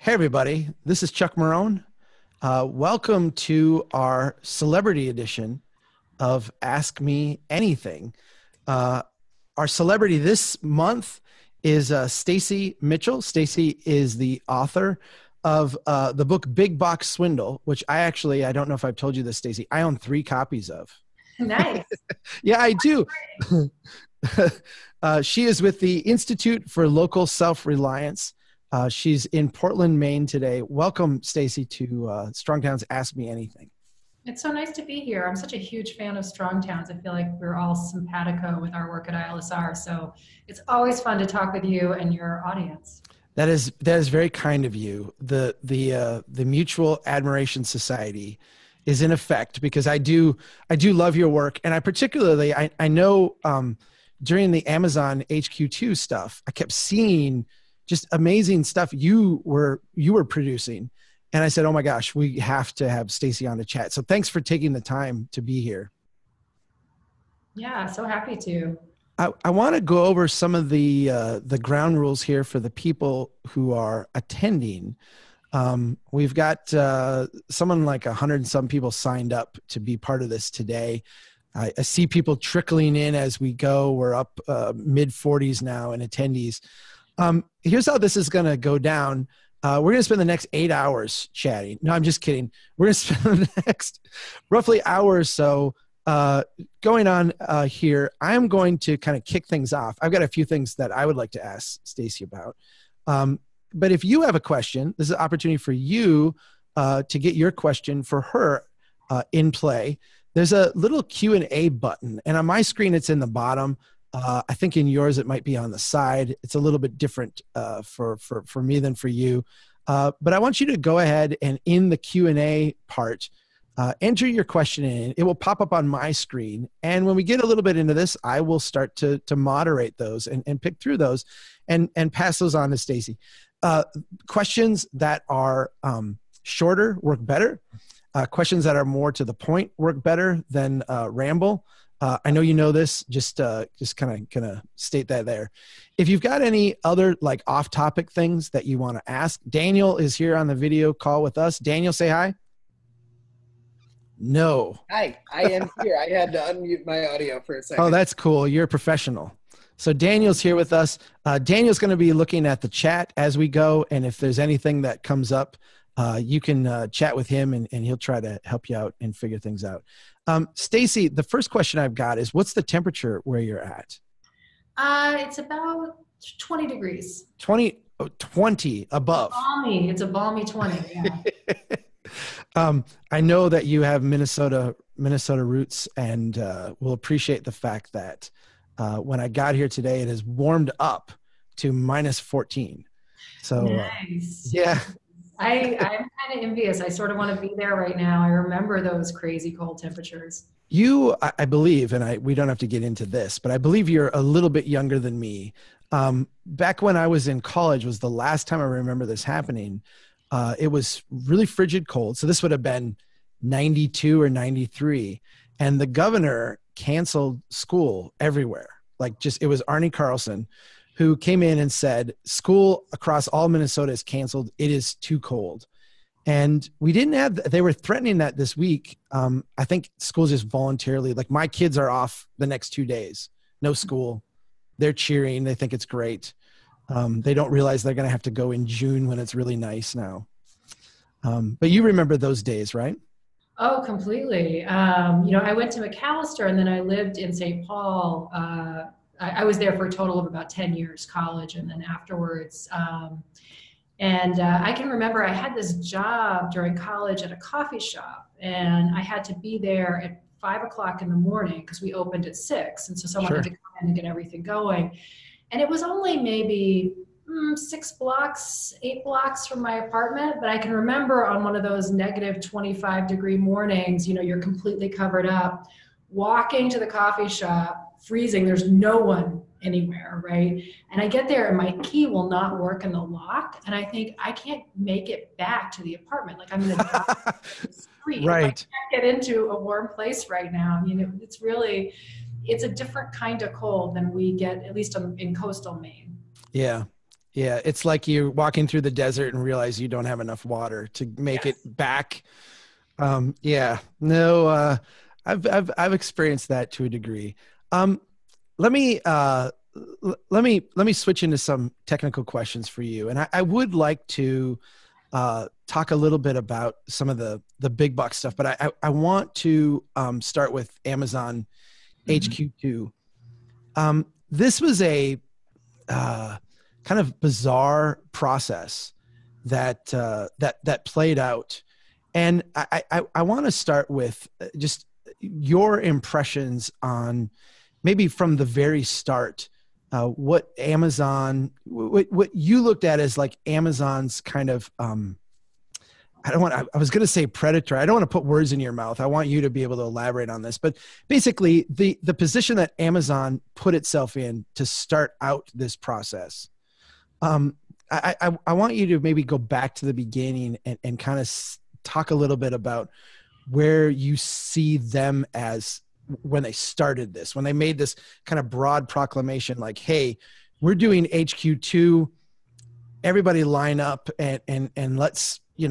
Hey, everybody. This is Chuck Marohn. Welcome to our celebrity edition of Ask Me Anything. Our celebrity this month is Stacy Mitchell. Stacy is the author of the book Big Box Swindle, which I don't know if I've told you this, Stacy, I own 3 copies of. Nice. Yeah, I do. She is with the Institute for Local Self-Reliance. She's in Portland, Maine today. Welcome, Stacy, to Strong Towns Ask Me Anything. It's so nice to be here. I'm such a huge fan of Strong Towns. I feel like we're all simpatico with our work at ILSR. So it's always fun to talk with you and your audience. That is very kind of you. The Mutual Admiration Society is in effect because I do love your work. And I particularly, I know during the Amazon HQ2 stuff, I kept seeing just amazing stuff you were producing. And I said, oh my gosh, we have to have Stacy on the chat. So thanks for taking the time to be here. Yeah, so happy to. I want to go over some of the ground rules here for the people who are attending. We've got someone like 100-some people signed up to be part of this today. I see people trickling in as we go. We're up mid-40s now in attendees. Here's how this is going to go down. We're going to spend the next 8 hours chatting. No, I'm just kidding. We're going to spend the next roughly hour or so going on here. I'm going to kind of kick things off. I've got a few things that I would like to ask Stacy about. But if you have a question, this is an opportunity for you to get your question for her in play. There's a little Q&A button. And on my screen, it's in the bottom. I think in yours, it might be on the side. It's a little bit different for me than for you. But I want you to go ahead and in the Q&A part, enter your question in. It will pop up on my screen. And when we get a little bit into this, I will start to moderate those and pick through those and pass those on to Stacy. Questions that are shorter work better. Questions that are more to the point work better than ramble. I know you know this, just kind of gonna state that there. If you've got any other like off-topic things that you want to ask, Daniel is here on the video call with us. Daniel, say hi. No. Hi, I am here. I had to unmute my audio for a second. Oh, that's cool. You're a professional. So Daniel's here with us. Daniel's going to be looking at the chat as we go, and if there's anything that comes up, you can chat with him, and he'll try to help you out and figure things out. Stacy, the first question I've got is, what's the temperature where you're at? It's about 20 degrees. 20 above. Balmy. It's a balmy 20. Yeah. I know that you have Minnesota roots, and will appreciate the fact that when I got here today, it has warmed up to -14. So nice. Yeah. I'm kind of envious. I sort of want to be there right now. I remember those crazy cold temperatures. You, I believe, and we don't have to get into this, but I believe you're a little bit younger than me. Back when I was in college was the last time I remember this happening. It was really frigid cold. So this would have been 92 or 93. And the governor canceled school everywhere. Like it was Arne Carlson who came in and said, school across all Minnesota is canceled. It is too cold. And we didn't have, they were threatening that this week. I think schools just voluntarily, like my kids are off the next 2 days, no school. They're cheering. They think it's great. They don't realize they're going to have to go in June when it's really nice now. But you remember those days, right? Oh, completely. I went to Macalester and then I lived in St. Paul. I was there for a total of about 10 years, college, and then afterwards. I can remember I had this job during college at a coffee shop, and I had to be there at 5 o'clock in the morning because we opened at 6. And so someone had to come in and get everything going. And it was only maybe 8 blocks from my apartment. But I can remember on one of those -25-degree mornings, you're completely covered up, walking to the coffee shop, freezing, there's no one anywhere, right? And I get there and my key will not work in the lock. And I think I can't make it back to the apartment. Like I'm in the street. Right. I can't get into a warm place right now. It's really, it's a different kind of cold than we get, at least in coastal Maine. Yeah. Yeah, it's like you're walking through the desert and realize you don't have enough water to make it back. I've experienced that to a degree. Let me switch into some technical questions for you. And I would like to talk a little bit about some of the big box stuff, but I want to start with Amazon HQ2. This was a kind of bizarre process that that played out. And I want to start with just your impressions on maybe from the very start, what Amazon, what you looked at as like Amazon's kind of, I was going to say predator. I don't want to put words in your mouth. I want you to be able to elaborate on this, but basically the position that Amazon put itself in to start out this process. I want you to maybe go back to the beginning and kind of talk a little bit about where you see them as when they started this, when they made this kind of broad proclamation, like, hey, we're doing HQ2, everybody line up and let's see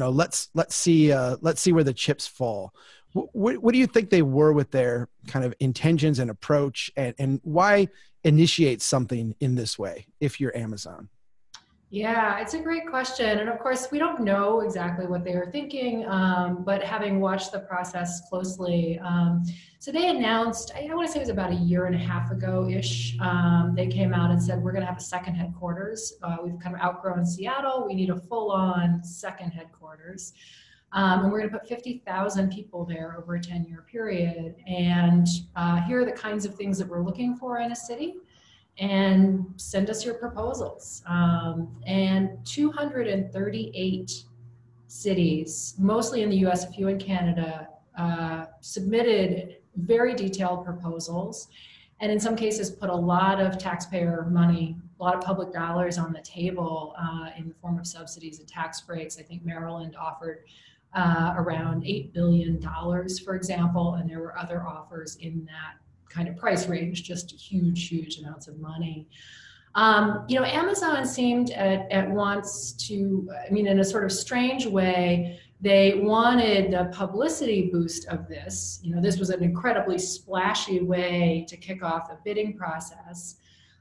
where the chips fall. What do you think they were with their kind of intentions and approach, and why initiate something in this way if you're Amazon? Yeah, it's a great question. And of course, we don't know exactly what they were thinking, but having watched the process closely, so they announced, I want to say it was about a year and a half ago-ish, they came out and said, we're going to have a second headquarters. We've kind of outgrown Seattle. We need a full-on second headquarters. And we're going to put 50,000 people there over a 10-year period. And here are the kinds of things that we're looking for in a city. And send us your proposals. And 238 cities, mostly in the US, a few in Canada, submitted very detailed proposals, and in some cases put a lot of taxpayer money, a lot of public dollars on the table in the form of subsidies and tax breaks. I think Maryland offered around $8 billion, for example, and there were other offers in that kind of price range, just huge amounts of money. You know, Amazon seemed at once to, I mean, in a sort of strange way, they wanted the publicity boost of this. You know, this was an incredibly splashy way to kick off the bidding process.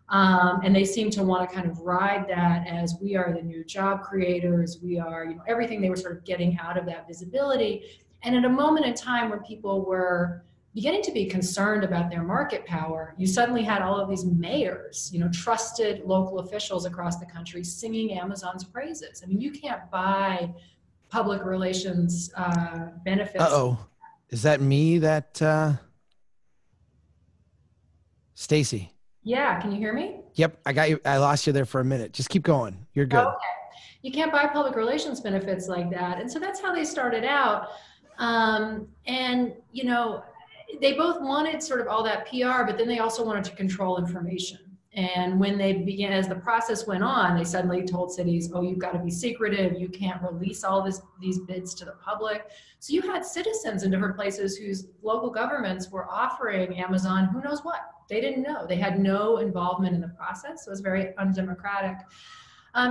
And they seemed to want to kind of ride that as we are the new job creators, we are, you know, everything they were sort of getting out of that visibility. And at a moment in time when people were beginning to be concerned about their market power, you suddenly had all of these mayors, you know, trusted local officials across the country singing Amazon's praises. I mean, you can't buy public relations benefits. Uh-oh. Is that me that, Stacy? Yeah. Can you hear me? Yep. I got you. I lost you there for a minute. Just keep going. You're good. Oh, okay. You can't buy public relations benefits like that. And so that's how they started out. And, you know, they both wanted sort of all that PR, but then they also wanted to control information. And when they began, as the process went on, they suddenly told cities, oh, you've got to be secretive. You can't release all these bids to the public. So you had citizens in different places whose local governments were offering Amazon who knows what. They didn't know. They had no involvement in the process. So it was very undemocratic.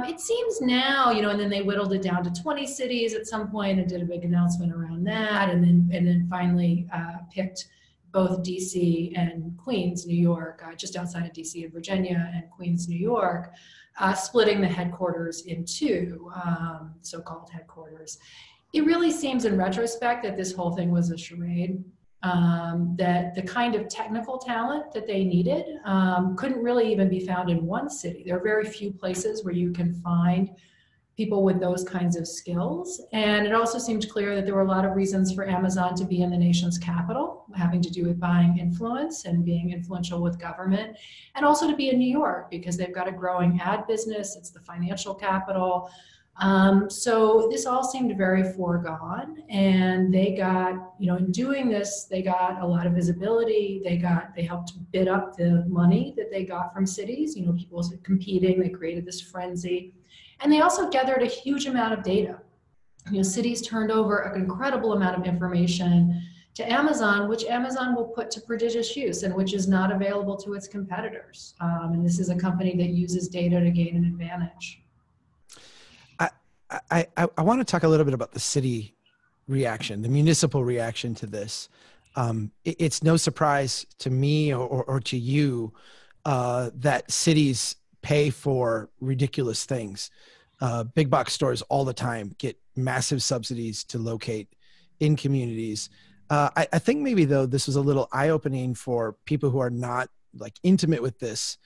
It seems now, you know, and then they whittled it down to 20 cities at some point and did a big announcement around that, and then finally picked both D.C. and Queens, New York, just outside of D.C. and Virginia, and Queens, New York, splitting the headquarters in two, so-called headquarters. It really seems in retrospect that this whole thing was a charade. That the kind of technical talent that they needed couldn't really even be found in one city. There are very few places where you can find people with those kinds of skills. And it also seemed clear that there were a lot of reasons for Amazon to be in the nation's capital, having to do with buying influence and being influential with government, and also to be in New York because they've got a growing ad business. It's the financial capital. So this all seemed very foregone, and they got, you know, in doing this, they got a lot of visibility. They helped bid up the money that they got from cities, you know, people competing, they created this frenzy, and they also gathered a huge amount of data. You know, cities turned over an incredible amount of information to Amazon, which Amazon will put to prodigious use and which is not available to its competitors. And this is a company that uses data to gain an advantage. I want to talk a little bit about the city reaction, the municipal reaction to this. It's no surprise to me or to you that cities pay for ridiculous things. Big box stores all the time get massive subsidies to locate in communities. I think maybe though, this was a little eye-opening for people who are not like intimate with this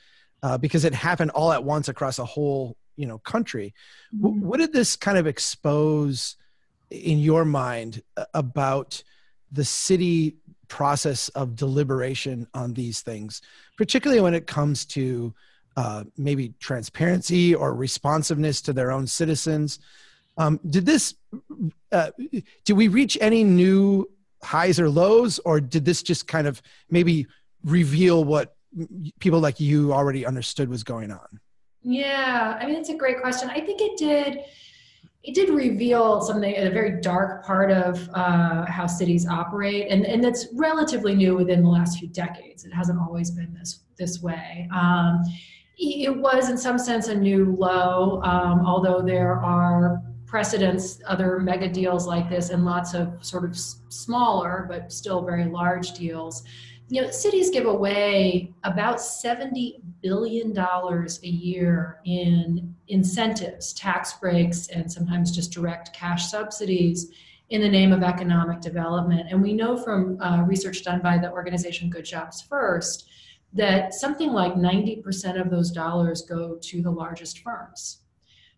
because it happened all at once across a whole country. What did this kind of expose in your mind about the city process of deliberation on these things, particularly when it comes to maybe transparency or responsiveness to their own citizens? Did we reach any new highs or lows, or did this just kind of maybe reveal what people like you already understood was going on? Yeah, I mean, it's a great question. I think it did reveal something, a very dark part of how cities operate, and that's relatively new within the last few decades. It hasn't always been this way. It was in some sense a new low, although there are precedents, other mega deals like this, and lots of sort of smaller but still very large deals. Cities give away about $70 billion a year in incentives, tax breaks, and sometimes just direct cash subsidies in the name of economic development. And we know from research done by the organization Good Jobs First that something like 90% of those dollars go to the largest firms.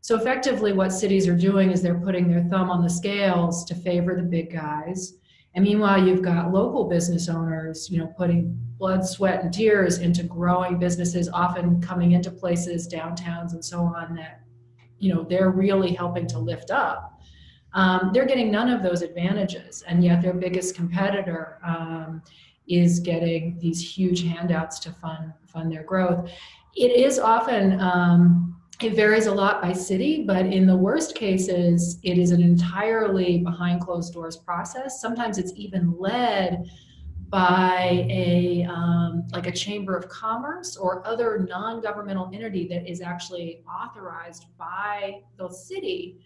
So effectively what cities are doing is they're putting their thumb on the scales to favor the big guys. And meanwhile, you've got local business owners, putting blood, sweat, and tears into growing businesses, often coming into places, downtowns, and so on that, they're really helping to lift up. They're getting none of those advantages, and yet their biggest competitor is getting these huge handouts to fund their growth. It is often, it varies a lot by city, but in the worst cases, it is an entirely behind closed doors process. Sometimes it's even led by a chamber of commerce or other non-governmental entity that is actually authorized by the city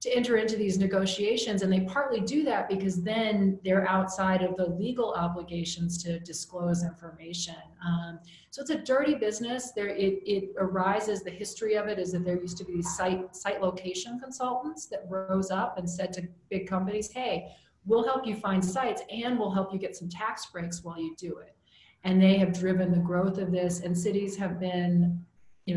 to enter into these negotiations. And they partly do that because then they're outside of the legal obligations to disclose information. So it's a dirty business. It arises, the history of it is that there used to be site location consultants that rose up and said to big companies, hey, we'll help you find sites and we'll help you get some tax breaks while you do it. And they have driven the growth of this, and cities have been,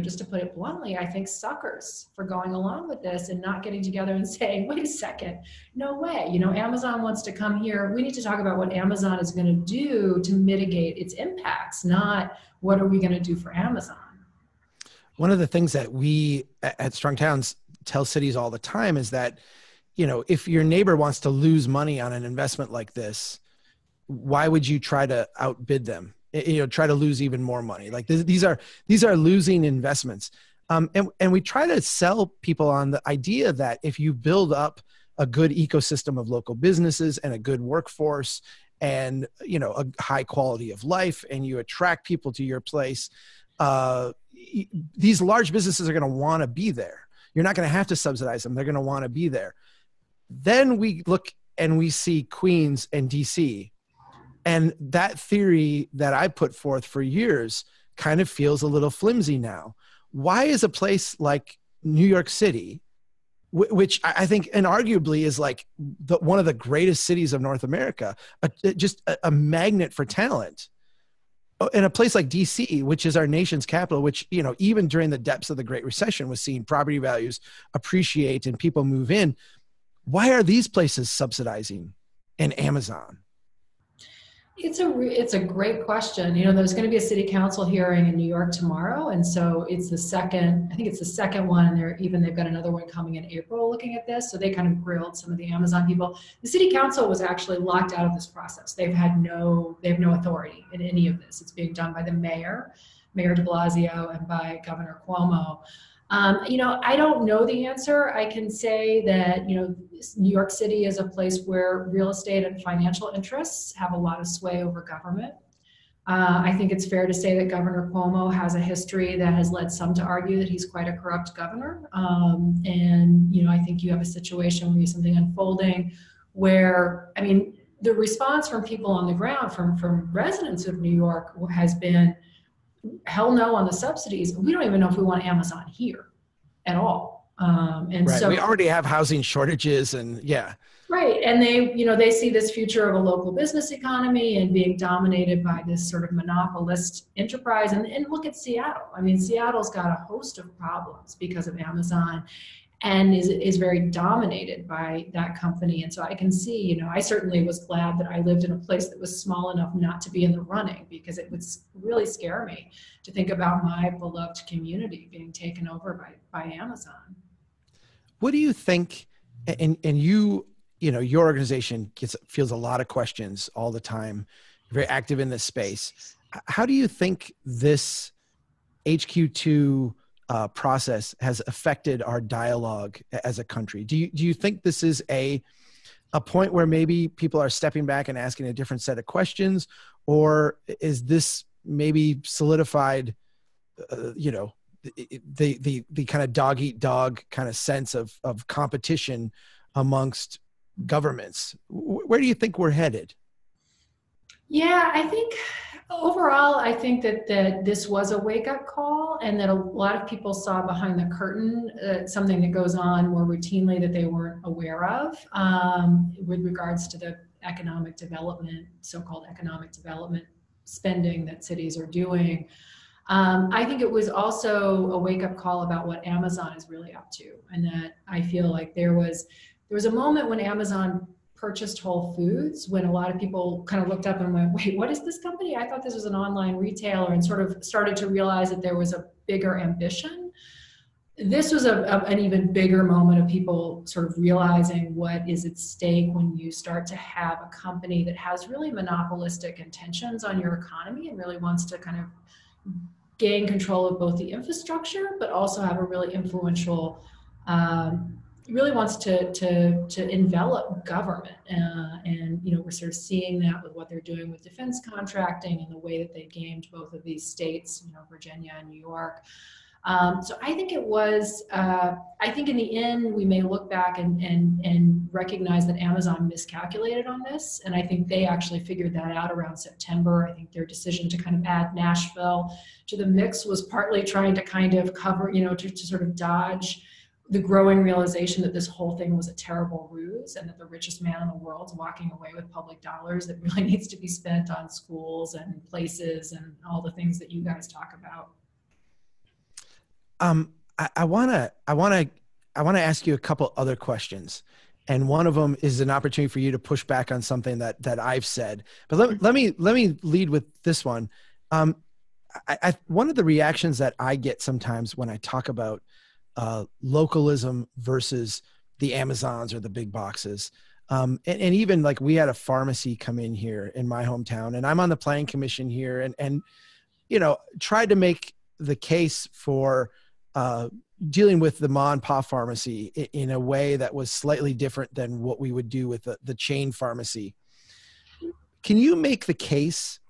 just to put it bluntly, I think suckers for going along with this and not getting together and saying, wait a second, no way, Amazon wants to come here. We need to talk about what Amazon is going to do to mitigate its impacts, not what are we going to do for Amazon. One of the things that we at Strong Towns tell cities all the time is that, if your neighbor wants to lose money on an investment like this, why would you try to outbid them? Try to lose even more money. Like these are losing investments. And we try to sell people on the idea that if you build up a good ecosystem of local businesses and a good workforce and, a high quality of life, and you attract people to your place, these large businesses are going to want to be there. You're not going to have to subsidize them. They're going to want to be there. Then we look and we see Queens and DC, and that theory that I put forth for years kind of feels a little flimsy now. Why is a place like New York City, which I think inarguably is like one of the greatest cities of North America, just a magnet for talent, and a place like DC, which is our nation's capital, which, even during the depths of the Great Recession was seeing property values appreciate and people move in. Why are these places subsidizing an Amazon? It's a great question. There's going to be a city council hearing in New York tomorrow, and so it's the second one, and they've got another one coming in April looking at this. So they kind of grilled some of the Amazon people. The city council was actually locked out of this process. They have no authority in any of this. It's being done by the mayor de Blasio, and by Governor Cuomo. You know, I don't know the answer. I can say that, you know, New York City is a place where real estate and financial interests have a lot of sway over government. I think it's fair to say that Governor Cuomo has a history that has led some to argue that he's quite a corrupt governor. And, you know, I think you have a situation where you have something unfolding where, I mean, the response from people on the ground, from residents of New York, has been, hell no on the subsidies. We don't even know if we want Amazon here at all. And right. So we already have housing shortages and yeah. Right. And they, you know, they see this future of a local business economy and being dominated by this sort of monopolist enterprise. And look at Seattle. I mean, Seattle's got a host of problems because of Amazon and is very dominated by that company. And so I can see, you know, I certainly was glad that I lived in a place that was small enough not to be in the running, because it would really scare me to think about my beloved community being taken over by Amazon. What do you think, and you know, your organization fields a lot of questions all the time, you're very active in this space. How do you think this HQ2 process has affected our dialogue as a country? Do you think this is a point where maybe people are stepping back and asking a different set of questions, or is this maybe solidified, you know, the kind of dog eat dog kind of sense of competition amongst governments? Where do you think we're headed? Yeah, I think overall, I think that this was a wake-up call, and that a lot of people saw behind the curtain something that goes on more routinely that they weren't aware of with regards to the economic development, so-called economic development spending that cities are doing. I think it was also a wake-up call about what Amazon is really up to, and that I feel like there was a moment when Amazon purchased Whole Foods, when a lot of people kind of looked up and went, wait, what is this company? I thought this was an online retailer, and sort of started to realize that there was a bigger ambition. This was an even bigger moment of people sort of realizing what is at stake when you start to have a company that has really monopolistic intentions on your economy and really wants to kind of gain control of both the infrastructure, but also have a really influential really wants to envelop government. And, you know, we're sort of seeing that with what they're doing with defense contracting and the way that they gamed both of these states, you know, Virginia and New York. So I think it was, I think in the end, we may look back and recognize that Amazon miscalculated on this. And I think they actually figured that out around September. I think their decision to kind of add Nashville to the mix was partly trying to kind of cover, you know, to sort of dodge the growing realization that this whole thing was a terrible ruse, and that the richest man in the world's walking away with public dollars that really needs to be spent on schools and places and all the things that you guys talk about. I wanna ask you a couple other questions, and one of them is an opportunity for you to push back on something that I've said. But let me lead with this one. One of the reactions that I get sometimes when I talk about localism versus the Amazons or the big boxes. And even like we had a pharmacy come in here in my hometown, and I'm on the planning commission here, and you know, tried to make the case for dealing with the ma and pa pharmacy in a way that was slightly different than what we would do with the chain pharmacy. Can you make the case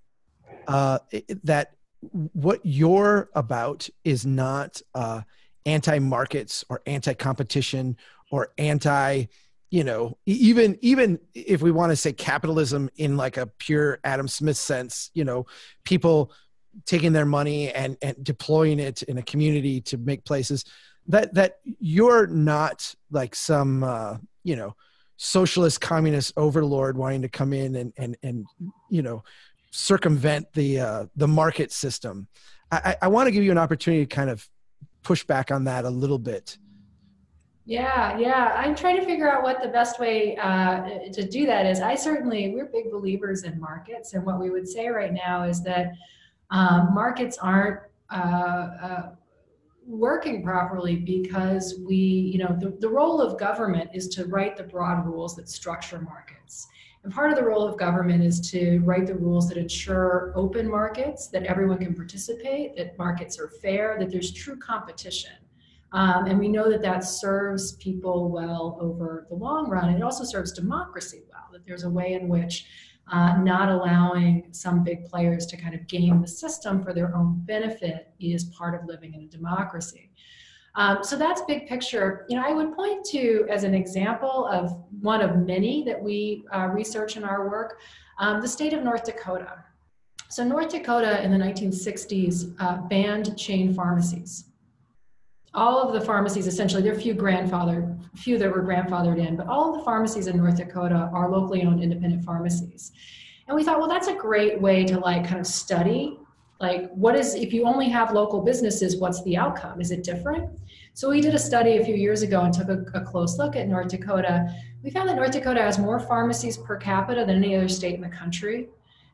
that what you're about is not anti-markets or anti-competition or anti, you know, even if we want to say capitalism in like a pure Adam Smith sense, you know, people taking their money and deploying it in a community to make places, that you're not like some, you know, socialist communist overlord wanting to come in and you know, circumvent the market system. I want to give you an opportunity to kind of push back on that a little bit. Yeah. I'm trying to figure out what the best way to do that is. We're big believers in markets. And what we would say right now is that markets aren't working properly because we, you know, the role of government is to write the broad rules that structure markets. And part of the role of government is to write the rules that ensure open markets, that everyone can participate, that markets are fair, that there's true competition. And we know that that serves people well over the long run. It also serves democracy well, that there's a way in which not allowing some big players to kind of game the system for their own benefit is part of living in a democracy. So that's big picture. You know, I would point to, as an example of one of many that we research in our work, the state of North Dakota. So North Dakota in the 1960s banned chain pharmacies. All of the pharmacies, essentially, there are few that were grandfathered in, but all of the pharmacies in North Dakota are locally owned independent pharmacies. And we thought, well, that's a great way to like kind of study, like, what is, if you only have local businesses, what's the outcome? Is it different? So we did a study a few years ago and took a close look at North Dakota. We found that North Dakota has more pharmacies per capita than any other state in the country.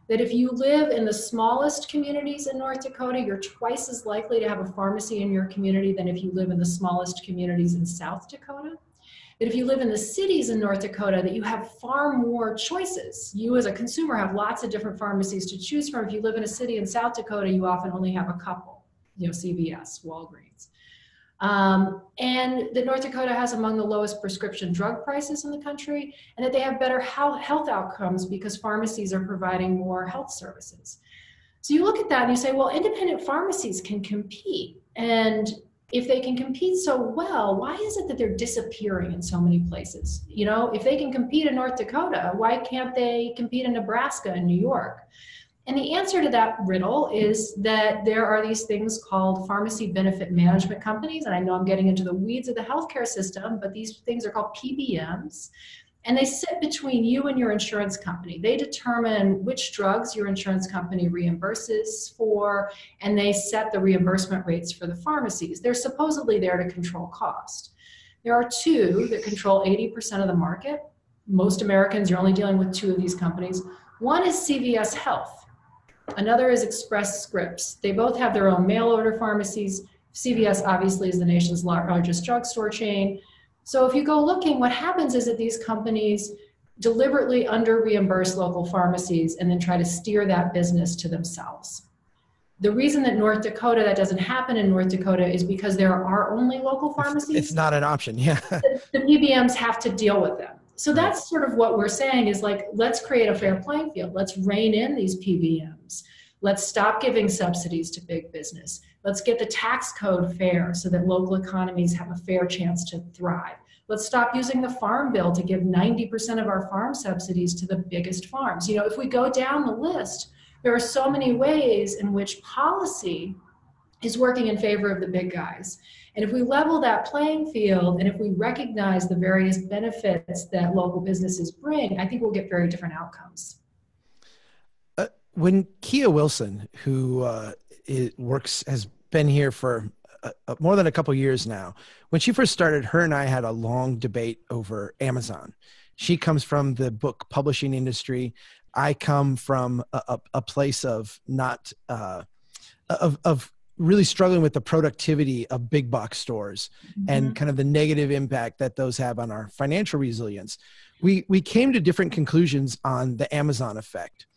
That if you live in the smallest communities in North Dakota, you're twice as likely to have a pharmacy in your community than if you live in the smallest communities in South Dakota. That if you live in the cities in North Dakota, that you have far more choices. You as a consumer have lots of different pharmacies to choose from. If you live in a city in South Dakota, you often only have a couple, you know, CVS, Walgreens. And that North Dakota has among the lowest prescription drug prices in the country, and that they have better health outcomes because pharmacies are providing more health services. So you look at that and you say, well, independent pharmacies can compete. And if they can compete so well, why is it that they're disappearing in so many places? You know, if they can compete in North Dakota, why can't they compete in Nebraska and New York? And the answer to that riddle is that there are these things called pharmacy benefit management companies, and I know I'm getting into the weeds of the healthcare system, but these things are called PBMs, and they sit between you and your insurance company. They determine which drugs your insurance company reimburses for, and they set the reimbursement rates for the pharmacies. They're supposedly there to control cost. There are two that control 80% of the market. Most Americans, you're only dealing with two of these companies. One is CVS Health. Another is Express Scripts. They both have their own mail order pharmacies. CVS obviously is the nation's largest drugstore chain. So if you go looking, what happens is that these companies deliberately under-reimburse local pharmacies and then try to steer that business to themselves. The reason that North Dakota, that doesn't happen in North Dakota is because there are only local pharmacies. It's not an option, yeah. The PBMs have to deal with them. So that's sort of what we're saying is like, let's create a fair playing field. Let's rein in these PBMs. Let's stop giving subsidies to big business. Let's get the tax code fair so that local economies have a fair chance to thrive. Let's stop using the farm bill to give 90% of our farm subsidies to the biggest farms. You know, if we go down the list, there are so many ways in which policy is working in favor of the big guys. And if we level that playing field, and if we recognize the various benefits that local businesses bring, I think we'll get very different outcomes. When Kea Wilson, who has been here for more than a couple years now, when she first started, her and I had a long debate over Amazon. She comes from the book publishing industry. I come from a place of not of really struggling with the productivity of big box stores and kind of the negative impact that those have on our financial resilience. We came to different conclusions on the Amazon effect.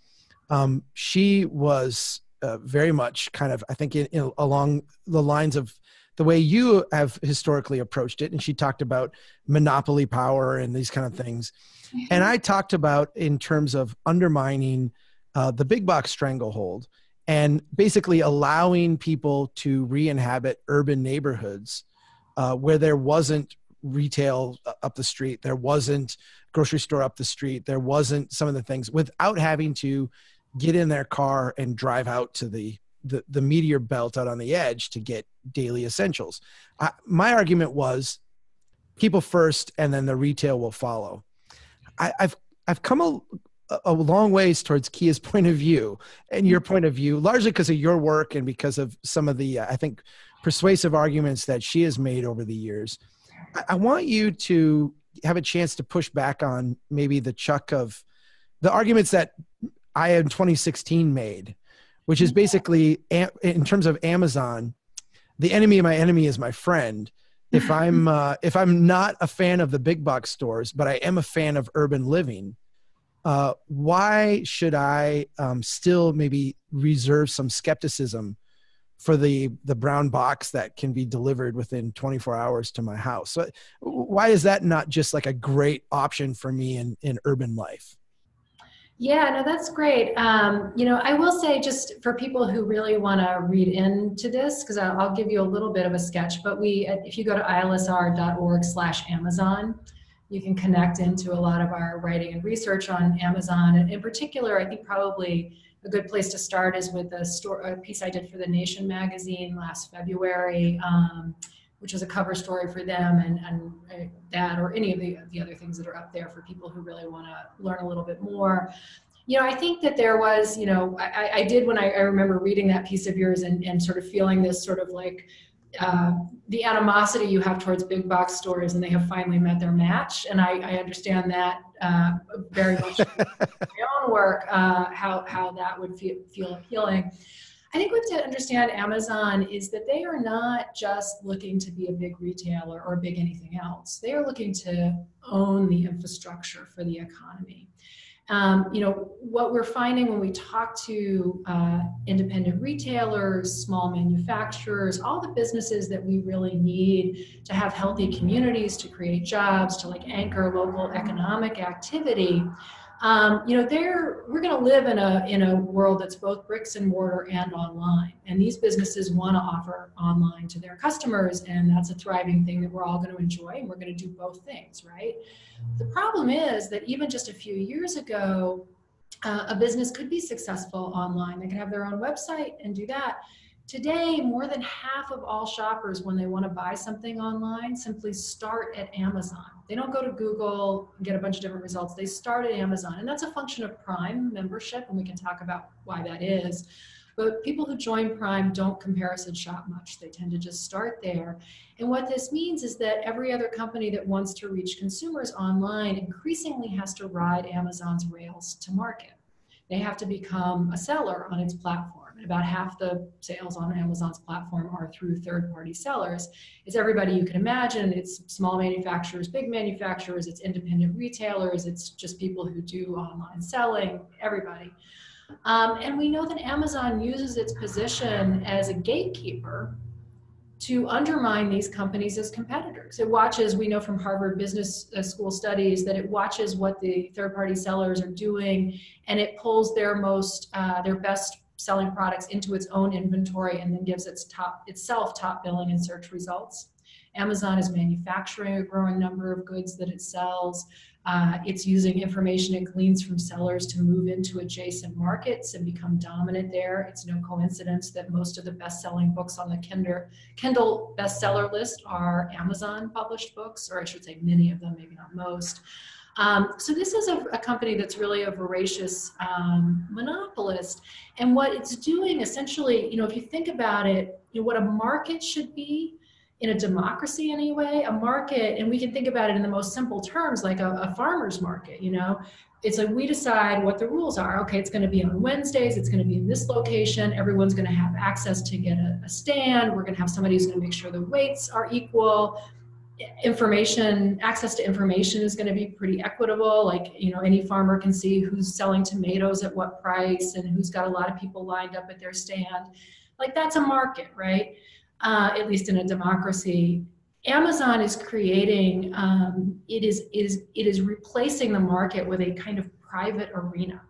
She was very much kind of, I think, along the lines of the way you have historically approached it. And she talked about monopoly power and these kind of things. And I talked about in terms of undermining the big box stranglehold and basically allowing people to re-inhabit urban neighborhoods where there wasn't retail up the street, there wasn't grocery store up the street, there wasn't some of the things, without having to get in their car and drive out to the meteor belt out on the edge to get daily essentials. My argument was people first, and then the retail will follow. I've come a long ways towards Kea's point of view and your point of view, largely because of your work and because of some of the, I think, persuasive arguments that she has made over the years. I want you to have a chance to push back on maybe the Chuck of the arguments that I in 2016 made, which is basically, in terms of Amazon, the enemy of my enemy is my friend. If I'm not a fan of the big box stores, but I am a fan of urban living, why should I still maybe reserve some skepticism for the brown box that can be delivered within 24 hours to my house. So why is that not just like a great option for me in urban life? Yeah, no, that's great. You know, I will say, just for people who really want to read into this, because I'll give you a little bit of a sketch, but if you go to ilsr.org/Amazon, you can connect into a lot of our writing and research on Amazon. And in particular, I think probably a good place to start is with a piece I did for The Nation magazine last February, which was a cover story for them, and that, or any of the other things that are up there for people who really want to learn a little bit more. You know, I think that there was, you know, I remember reading that piece of yours and sort of feeling this sort of like, the animosity you have towards big box stores, and they have finally met their match. And I understand that very much in my own work, how that would feel appealing. I think we have to understand Amazon is that they are not just looking to be a big retailer or a big anything else. They are looking to own the infrastructure for the economy. You know, what we're finding when we talk to independent retailers, small manufacturers, all the businesses that we really need to have healthy communities, to create jobs, to like anchor local economic activity, you know, we're going to live in a world that's both bricks and mortar and online. And these businesses want to offer online to their customers, and that's a thriving thing that we're all going to enjoy, and we're going to do both things, right? The problem is that even just a few years ago, a business could be successful online. They could have their own website and do that. Today, more than half of all shoppers, when they want to buy something online, simply start at Amazon. They don't go to Google and get a bunch of different results. They start at Amazon, and that's a function of Prime membership, and we can talk about why that is. But people who join Prime don't comparison shop much. They tend to just start there. And what this means is that every other company that wants to reach consumers online increasingly has to ride Amazon's rails to market. They have to become a seller on its platform. About half the sales on Amazon's platform are through third-party sellers. It's everybody you can imagine. It's small manufacturers, big manufacturers, it's independent retailers, it's just people who do online selling, everybody. And we know that Amazon uses its position as a gatekeeper to undermine these companies as competitors. It watches, we know from Harvard Business School studies, that it watches what the third-party sellers are doing, and it pulls their best selling products into its own inventory and then gives itself top billing in search results. Amazon is manufacturing a growing number of goods that it sells. It's using information it gleans from sellers to move into adjacent markets and become dominant there. It's no coincidence that most of the best-selling books on the Kindle bestseller list are Amazon-published books, or I should say many of them, maybe not most. So this is a company that's really a voracious monopolist. And what it's doing essentially, you know, if you think about it, you know, what a market should be in a democracy anyway, a market, and we can think about it in the most simple terms, like a farmer's market, you know, it's like we decide what the rules are. Okay, it's going to be on Wednesdays, it's going to be in this location, everyone's going to have access to get a stand, we're going to have somebody who's going to make sure the weights are equal. Access to information is going to be pretty equitable. Like, you know, any farmer can see who's selling tomatoes at what price and who's got a lot of people lined up at their stand. Like, that's a market, right? At least in a democracy. Amazon is creating, it is replacing the market with a kind of private arena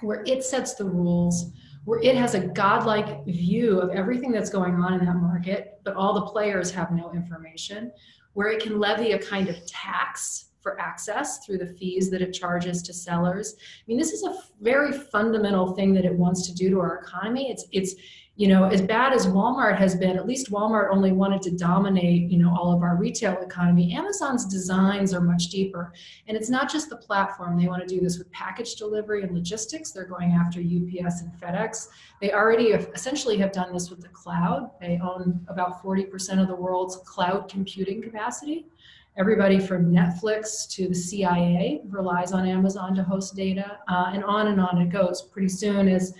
where it sets the rules, where it has a godlike view of everything that's going on in that market, but all the players have no information, where it can levy a kind of tax for access through the fees that it charges to sellers. I mean, this is a very fundamental thing that it wants to do to our economy. It's you know, as bad as Walmart has been, at least Walmart only wanted to dominate, you know, all of our retail economy. Amazon's designs are much deeper. And it's not just the platform. They want to do this with package delivery and logistics. They're going after UPS and FedEx. They already essentially have done this with the cloud. They own about 40% of the world's cloud computing capacity. Everybody from Netflix to the CIA relies on Amazon to host data, and on it goes. Pretty soon as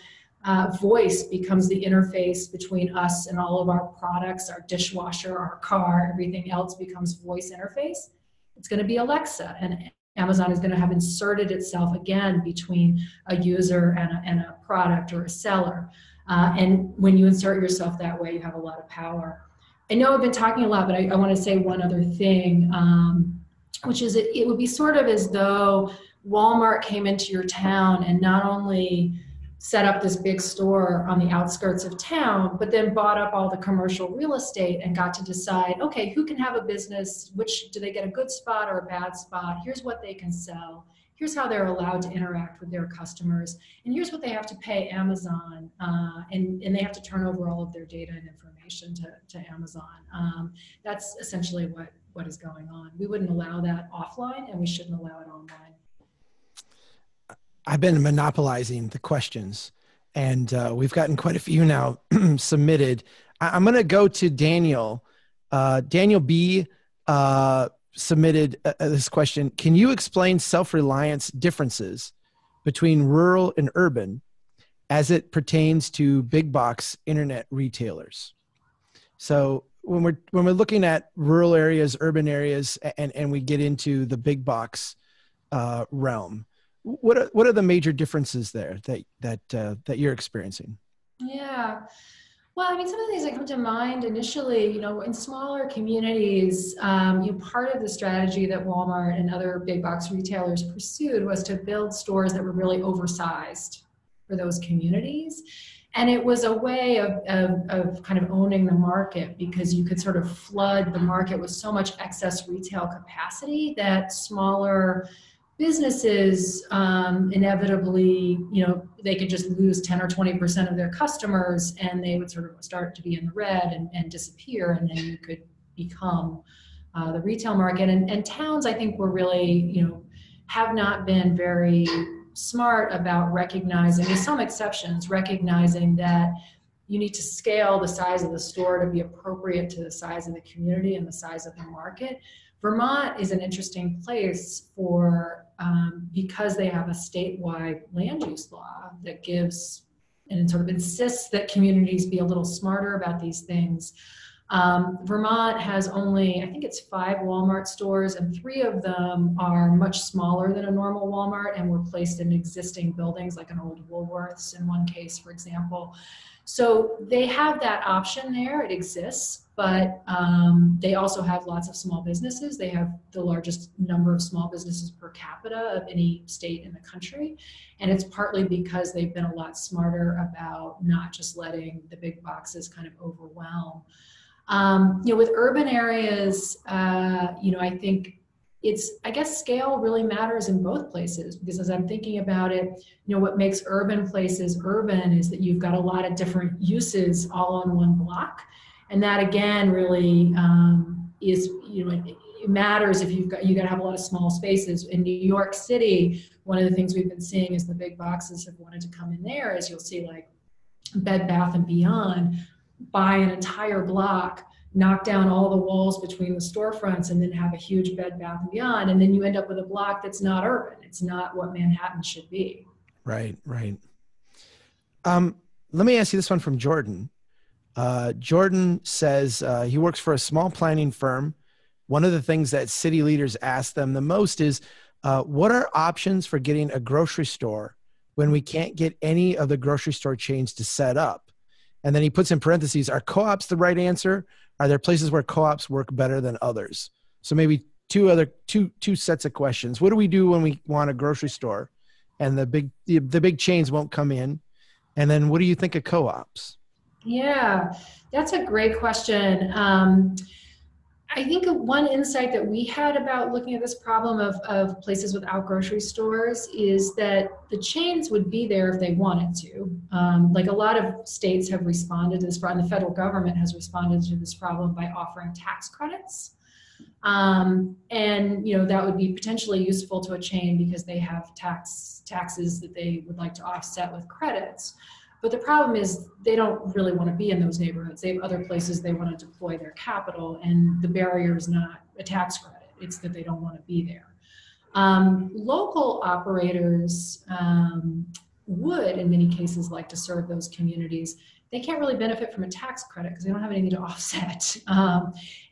voice becomes the interface between us and all of our products, our dishwasher, our car, everything else becomes voice interface. It's going to be Alexa, and Amazon is going to have inserted itself again between a user and a product or a seller. And when you insert yourself that way, you have a lot of power. I know I've been talking a lot, but I want to say one other thing, which is it would be sort of as though Walmart came into your town and not only set up this big store on the outskirts of town, but then bought up all the commercial real estate and got to decide, okay, who can have a business? Which, do they get a good spot or a bad spot? Here's what they can sell. Here's how they're allowed to interact with their customers. And here's what they have to pay Amazon. And they have to turn over all of their data and information to Amazon. That's essentially what is going on. We wouldn't allow that offline, and we shouldn't allow it online. I've been monopolizing the questions, and we've gotten quite a few now submitted. I'm going to go to Daniel. Daniel B. Submitted this question. Can you explain self-reliance differences between rural and urban as it pertains to big box internet retailers? So when we're looking at rural areas, urban areas, and we get into the big box realm, What are the major differences there that you're experiencing? Yeah, well, I mean, some of the things that come to mind initially, you know, in smaller communities, part of the strategy that Walmart and other big box retailers pursued was to build stores that were really oversized for those communities. And it was a way of kind of owning the market, because you could sort of flood the market with so much excess retail capacity that smaller businesses inevitably, you know, they could just lose 10 or 20% of their customers, and they would sort of start to be in the red and disappear, and then you could become the retail market. And towns, I think, were really, you know, have not been very smart about recognizing, with some exceptions, recognizing that you need to scale the size of the store to be appropriate to the size of the community and the size of the market. Vermont is an interesting place for, because they have a statewide land use law that gives and sort of insists that communities be a little smarter about these things. Vermont has only, I think it's 5 Walmart stores, and 3 of them are much smaller than a normal Walmart and were placed in existing buildings, like an old Woolworths in one case, for example. So they have that option there, it exists, but they also have lots of small businesses. They have the largest number of small businesses per capita of any state in the country. And it's partly because they've been a lot smarter about not just letting the big boxes kind of overwhelm. You know, with urban areas, you know, I think I guess scale really matters in both places, because as I'm thinking about it, you know, what makes urban places urban is that you've got a lot of different uses all on one block. And that, again, really is, you know, it matters if you got to have a lot of small spaces. In New York City, one of the things we've been seeing is the big boxes have wanted to come in there, as you'll see, like Bed Bath & Beyond, buy an entire block, knock down all the walls between the storefronts, and then have a huge Bed Bath & Beyond, and then you end up with a block that's not urban. It's not what Manhattan should be. Right, right. Let me ask you this one from Jordan. Jordan says he works for a small planning firm. One of the things that city leaders ask them the most is, what are options for getting a grocery store when we can't get any of the grocery store chains to set up? And then he puts in parentheses, are co-ops the right answer? Are there places where co-ops work better than others? So maybe two sets of questions. What do we do when we want a grocery store and the big chains won't come in? And then what do you think of co-ops? Yeah, that's a great question. I think one insight that we had about looking at this problem of places without grocery stores is that the chains would be there if they wanted to. Like a lot of states have responded to this problem, the federal government has responded to this problem by offering tax credits. And you know, that would be potentially useful to a chain because they have taxes that they would like to offset with credits. But the problem is they don't really want to be in those neighborhoods. They have other places they want to deploy their capital, and the barrier is not a tax credit. It's that they don't want to be there. Local operators would, in many cases, like to serve those communities. They can't really benefit from a tax credit because they don't have anything to offset.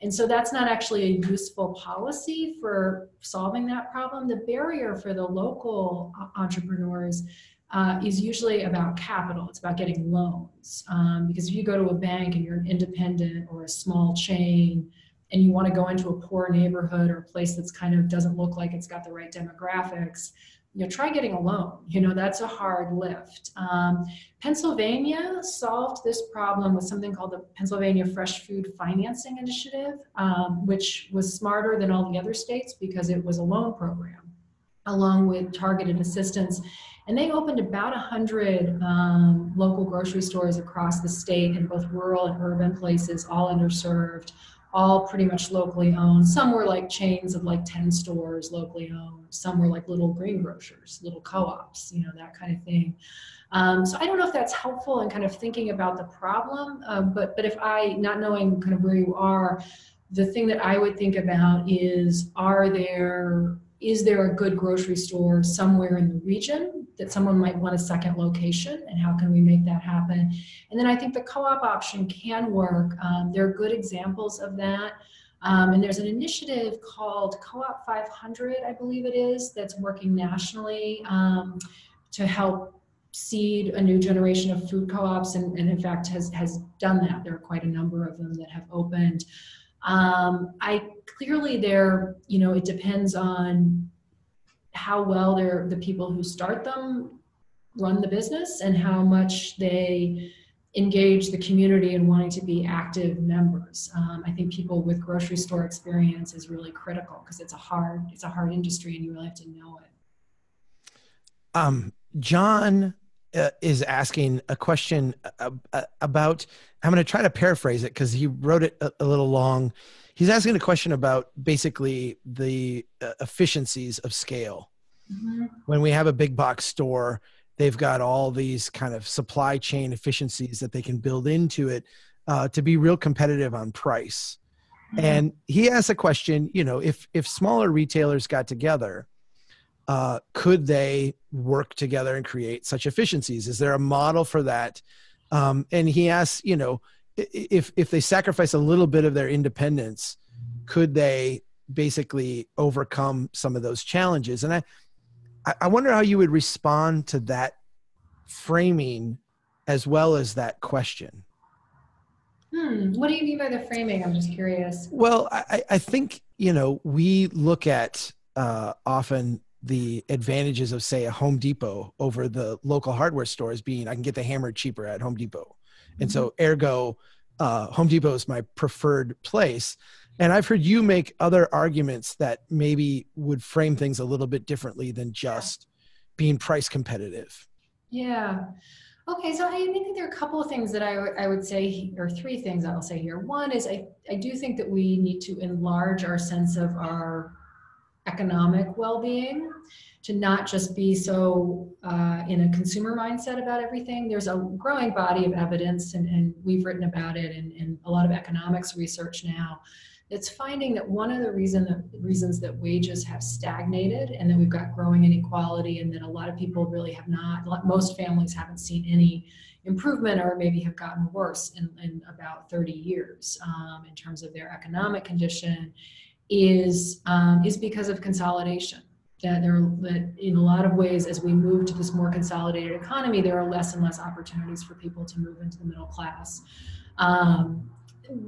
And so that's not actually a useful policy for solving that problem. The barrier for the local entrepreneurs is usually about capital. It's about getting loans. Because if you go to a bank and you're an independent or a small chain and you want to go into a poor neighborhood or a place that's kind of doesn't look like it's got the right demographics, you know, try getting a loan. You know, that's a hard lift. Pennsylvania solved this problem with something called the Pennsylvania Fresh Food Financing Initiative, which was smarter than all the other states because it was a loan program along with targeted assistance. And they opened about 100 local grocery stores across the state in both rural and urban places, all underserved, all pretty much locally owned. Some were like chains of like 10 stores locally owned. Some were like little greengrocers, little co-ops, you know, that kind of thing. So I don't know if that's helpful in kind of thinking about the problem, but if I, not knowing kind of where you are, the thing that I would think about is, is there a good grocery store somewhere in the region that someone might want a second location, and how can we make that happen? And then I think the co-op option can work. There are good examples of that. And there's an initiative called Co-op 500, I believe it is, that's working nationally to help seed a new generation of food co-ops, and in fact has done that. There are quite a number of them that have opened. Clearly they're, you know, it depends on how well the people who start them run the business and how much they engage the community in wanting to be active members. I think people with grocery store experience is really critical because it's a hard industry and you really have to know it. John is asking a question about, I'm going to try to paraphrase it because he wrote it a little long. He's asking a question about basically the efficiencies of scale. Mm-hmm. When we have a big box store, they've got all these kind of supply chain efficiencies that they can build into it to be real competitive on price. Mm-hmm. And he asks a question, you know, if smaller retailers got together, could they work together and create such efficiencies? Is there a model for that? And he asks, you know, if they sacrifice a little bit of their independence, could they basically overcome some of those challenges? And I wonder how you would respond to that framing as well as that question. What do you mean by the framing? I'm just curious. Well, I think, you know, we look at often the advantages of, say, a Home Depot over the local hardware stores being, I can get the hammer cheaper at Home Depot. And so ergo, Home Depot is my preferred place. And I've heard you make other arguments that maybe would frame things a little bit differently than just being price competitive. Yeah. Okay. So I think there are a couple of things that I would say, or three things I'll say here. One is I do think that we need to enlarge our sense of our economic well-being, to not just be so in a consumer mindset about everything. There's a growing body of evidence, and we've written about it in a lot of economics research now. It's finding that one of the reasons that wages have stagnated and that we've got growing inequality and that a lot of people really have not, most families haven't seen any improvement or maybe have gotten worse in about 30 years in terms of their economic condition is because of consolidation. That in a lot of ways, as we move to this more consolidated economy, there are less and less opportunities for people to move into the middle class.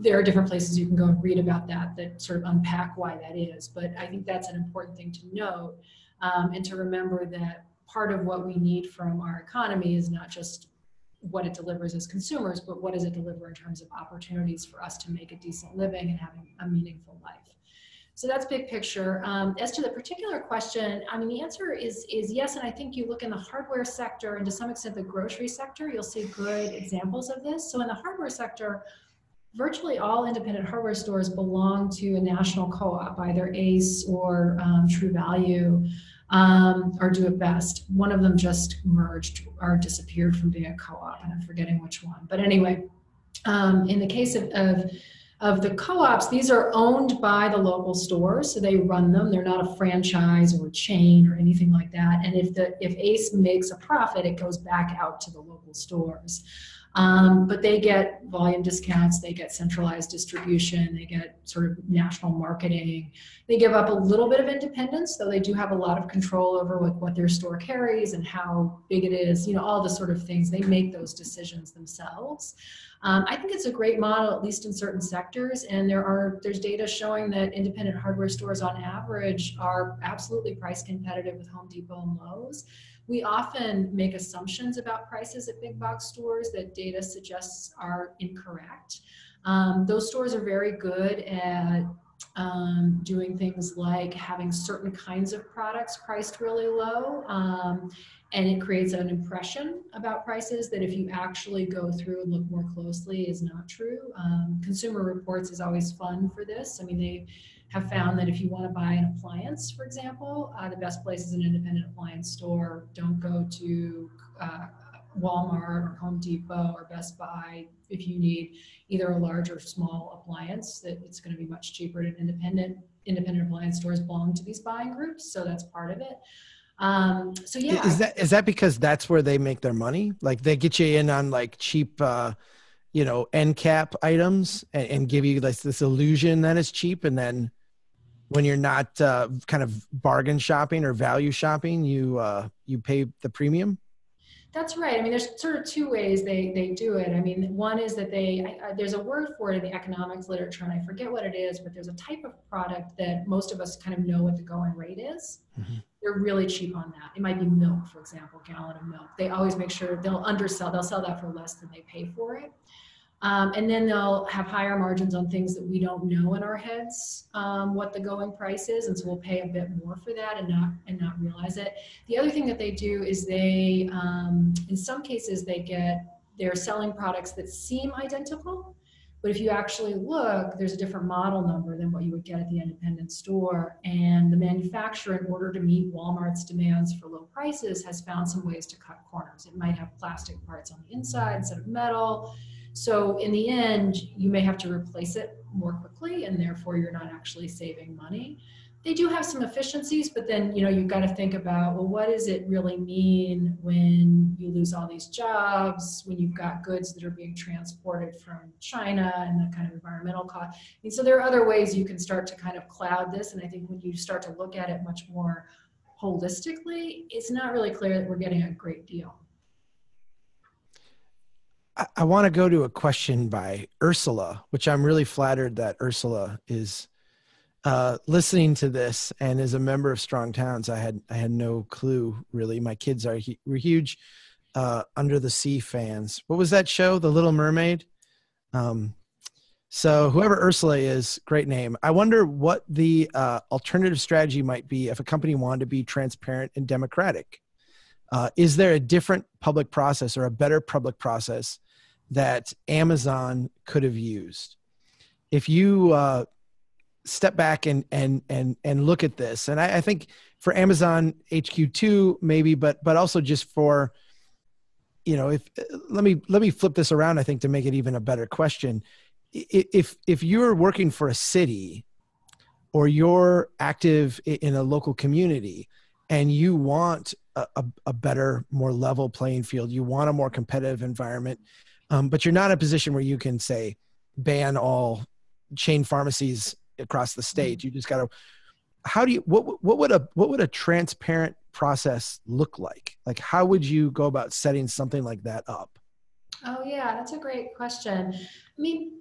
There are different places you can go and read about that sort of unpack why that is. But I think that's an important thing to note and to remember that part of what we need from our economy is not just what it delivers as consumers, but what does it deliver in terms of opportunities for us to make a decent living and having a meaningful life. So that's big picture. As to the particular question, I mean, the answer is yes, and I think you look in the hardware sector and to some extent the grocery sector, you'll see good examples of this. So in the hardware sector, virtually all independent hardware stores belong to a national co-op, either ACE or True Value or Do It Best. One of them just merged or disappeared from being a co-op, and I'm forgetting which one. But anyway, in the case of the co-ops, these are owned by the local stores, so they run them. They're not a franchise or a chain or anything like that. And if ACE makes a profit, it goes back out to the local stores. But they get volume discounts, they get centralized distribution, they get sort of national marketing. They give up a little bit of independence, though they do have a lot of control over what their store carries and how big it is, you know, all the sort of things. They make those decisions themselves. I think it's a great model, at least in certain sectors, and there's data showing that independent hardware stores on average are absolutely price competitive with Home Depot and Lowe's. We often make assumptions about prices at big box stores that data suggests are incorrect. Those stores are very good at doing things like having certain kinds of products priced really low, and it creates an impression about prices that, if you actually go through and look more closely, is not true. Consumer Reports is always fun for this. I mean, they have found that if you want to buy an appliance, for example, the best place is an independent appliance store. Don't go to Walmart or Home Depot or Best Buy if you need either a large or small appliance. That it's going to be much cheaper. And independent appliance stores belong to these buying groups, so that's part of it. So yeah, is that because that's where they make their money? Like, they get you in on like cheap, you know, end cap items and give you like this illusion that it's cheap, and then when you're not kind of bargain shopping or value shopping, you pay the premium. That's right. I mean, there's sort of two ways they do it. I mean, one is that there's a word for it in the economics literature, and I forget what it is, but there's a type of product that most of us kind of know what the going rate is. Mm-hmm. They're really cheap on that. It might be milk, for example, a gallon of milk. They always make sure they'll undersell. They'll sell that for less than they pay for it. And then they'll have higher margins on things that we don't know in our heads what the going price is, and so we'll pay a bit more for that and not realize it. The other thing that they do is they, in some cases, they're selling products that seem identical, but if you actually look, there's a different model number than what you would get at the independent store. And the manufacturer, in order to meet Walmart's demands for low prices, has found some ways to cut corners. It might have plastic parts on the inside instead of metal. So in the end, you may have to replace it more quickly, and therefore you're not actually saving money. They do have some efficiencies, but then, you know, you've got to think about, well, what does it really mean when you lose all these jobs, when you've got goods that are being transported from China, and that kind of environmental cost. And so there are other ways you can start to kind of cloud this, and I think when you start to look at it much more holistically, it's not really clear that we're getting a great deal. I want to go to a question by Ursula, which I'm really flattered that Ursula is listening to this and is a member of Strong Towns. I had no clue, really. My kids were huge Under the Sea fans. What was that show? The Little Mermaid. So whoever Ursula is, great name. I wonder what the alternative strategy might be if a company wanted to be transparent and democratic. Is there a different public process or a better public process that Amazon could have used? If you step back and look at this, and I think for Amazon HQ2 maybe, but also just for, you know, let me flip this around, I think, to make it even a better question. If you're working for a city or you're active in a local community and you want a better, more level playing field, you want a more competitive environment, but you're not in a position where you can say ban all chain pharmacies across the state. You just got to, what would a transparent process look like? Like, how would you go about setting something like that up? Oh yeah, that's a great question. I mean,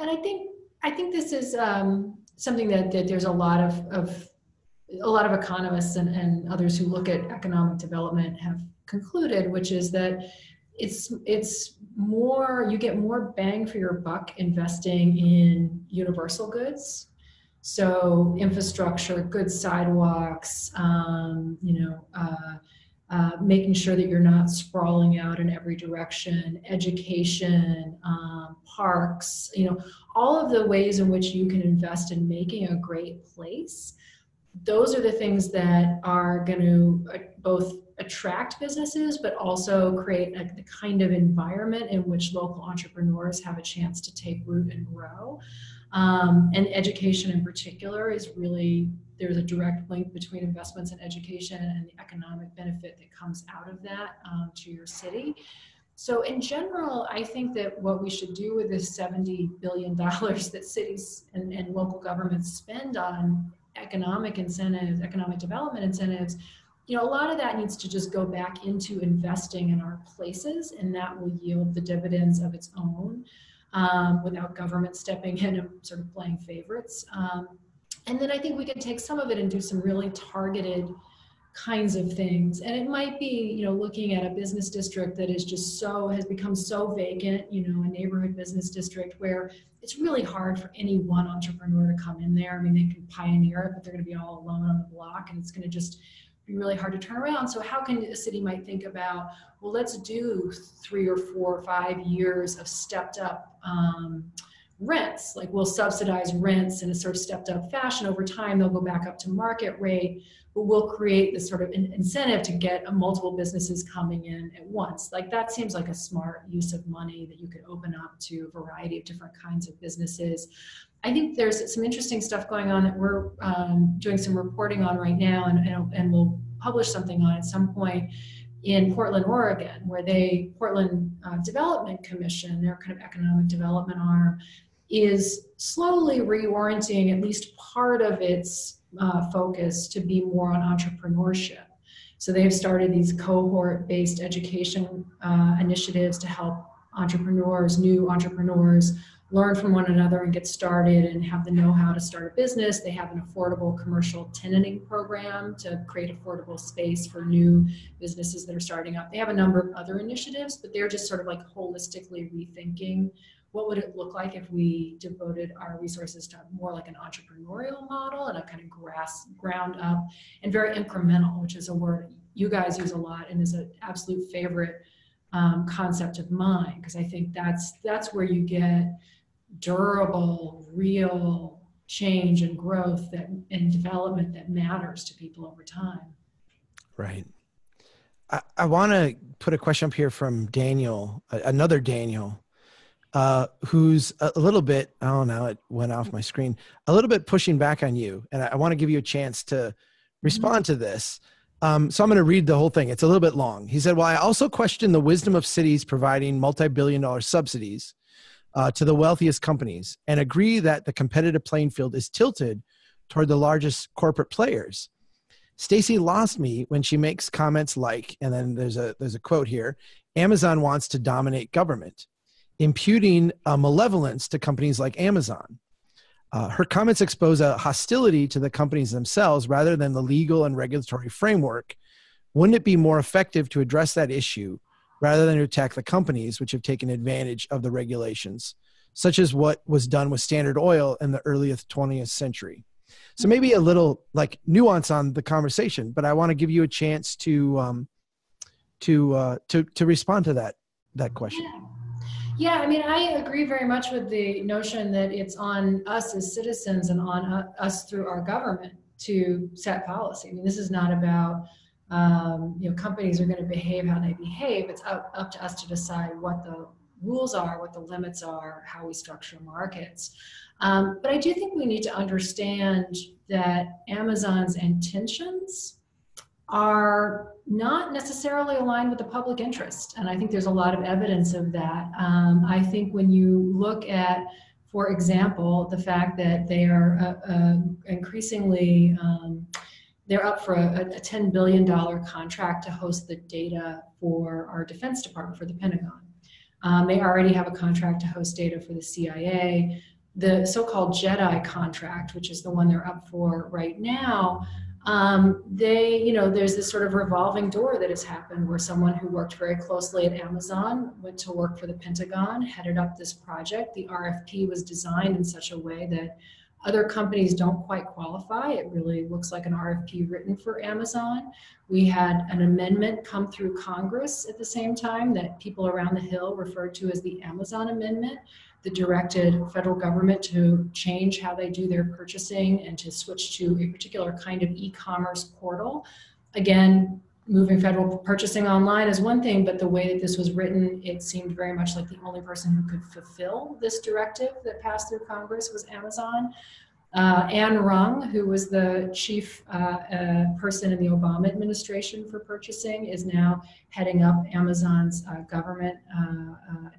and I think this is something that there's a lot of economists and others who look at economic development have concluded, which is that it's more, you get more bang for your buck investing in universal goods. So infrastructure, good sidewalks, making sure that you're not sprawling out in every direction, education, parks, you know, all of the ways in which you can invest in making a great place. Those are the things that are going to both attract businesses, but also create the kind of environment in which local entrepreneurs have a chance to take root and grow. And education in particular is really, there's a direct link between investments in education and the economic benefit that comes out of that to your city. So in general, I think that what we should do with this $70 billion that cities and local governments spend on economic incentives, economic development incentives, you know, a lot of that needs to just go back into investing in our places, and that will yield the dividends of its own without government stepping in and sort of playing favorites. And then I think we can take some of it and do some really targeted kinds of things. And it might be, you know, looking at a business district that is just so, has become so vacant, you know, a neighborhood business district where it's really hard for any one entrepreneur to come in there. I mean, they can pioneer it, but they're going to be all alone on the block, and it's going to just be really hard to turn around. So how can a city might think about, well, let's do 3 or 4 or 5 years of stepped up rents, like we'll subsidize rents in a sort of stepped up fashion. Over time, they'll go back up to market rate, but we'll create this sort of incentive to get multiple businesses coming in at once. Like that seems like a smart use of money that you could open up to a variety of different kinds of businesses. I think there's some interesting stuff going on that we're doing some reporting on right now, and we'll publish something on at some point in Portland, Oregon, where they, Portland Development Commission, their kind of economic development arm, is slowly reorienting at least part of its focus to be more on entrepreneurship. So they've started these cohort-based education initiatives to help entrepreneurs, new entrepreneurs, learn from one another and get started and have the know-how to start a business. They have an affordable commercial tenanting program to create affordable space for new businesses that are starting up. They have a number of other initiatives, but they're just sort of like holistically rethinking what would it look like if we devoted our resources to more like an entrepreneurial model and a kind of ground up and very incremental, which is a word you guys use a lot and is an absolute favorite concept of mine, because I think that's where you get durable, real change and growth that, and development that matters to people over time. Right. I want to put a question up here from Daniel, another Daniel, who's a little bit, oh, now it went off my screen, a little bit pushing back on you. And I want to give you a chance to respond to this. So I'm going to read the whole thing. It's a little bit long. He said, well, I also question the wisdom of cities providing multi-billion-dollar subsidies to the wealthiest companies and agree that the competitive playing field is tilted toward the largest corporate players. Stacy lost me when she makes comments like, and then there's a quote here, Amazon wants to dominate government, imputing a malevolence to companies like Amazon. Her comments expose a hostility to the companies themselves rather than the legal and regulatory framework. Wouldn't it be more effective to address that issue rather than to attack the companies which have taken advantage of the regulations, such as what was done with Standard Oil in the early 20th century? So maybe a little like nuance on the conversation, but I want to give you a chance to respond to that question. Yeah. Yeah, I mean, I agree very much with the notion that it's on us as citizens and on us through our government to set policy. I mean, this is not about, you know, companies are going to behave how they behave. It's up to us to decide what the rules are, what the limits are, how we structure markets. But I do think we need to understand that Amazon's intentions are not necessarily aligned with the public interest. And I think there's a lot of evidence of that. I think when you look at, for example, the fact that they are increasingly, they're up for a $10 billion contract to host the data for our Defense Department, for the Pentagon. They already have a contract to host data for the CIA. The so-called JEDI contract, which is the one they're up for right now, you know, there's this sort of revolving door that has happened where someone who worked very closely at Amazon went to work for the Pentagon, headed up this project. The RFP was designed in such a way that other companies don't quite qualify. It really looks like an RFP written for Amazon. We had an amendment come through Congress at the same time that people around the Hill referred to as the Amazon Amendment, that directed federal government to change how they do their purchasing and to switch to a particular kind of e-commerce portal. Again, moving federal purchasing online is one thing, but the way that this was written, it seemed very much like the only person who could fulfill this directive that passed through Congress was Amazon. Ann Rung, who was the chief person in the Obama administration for purchasing, is now heading up Amazon's government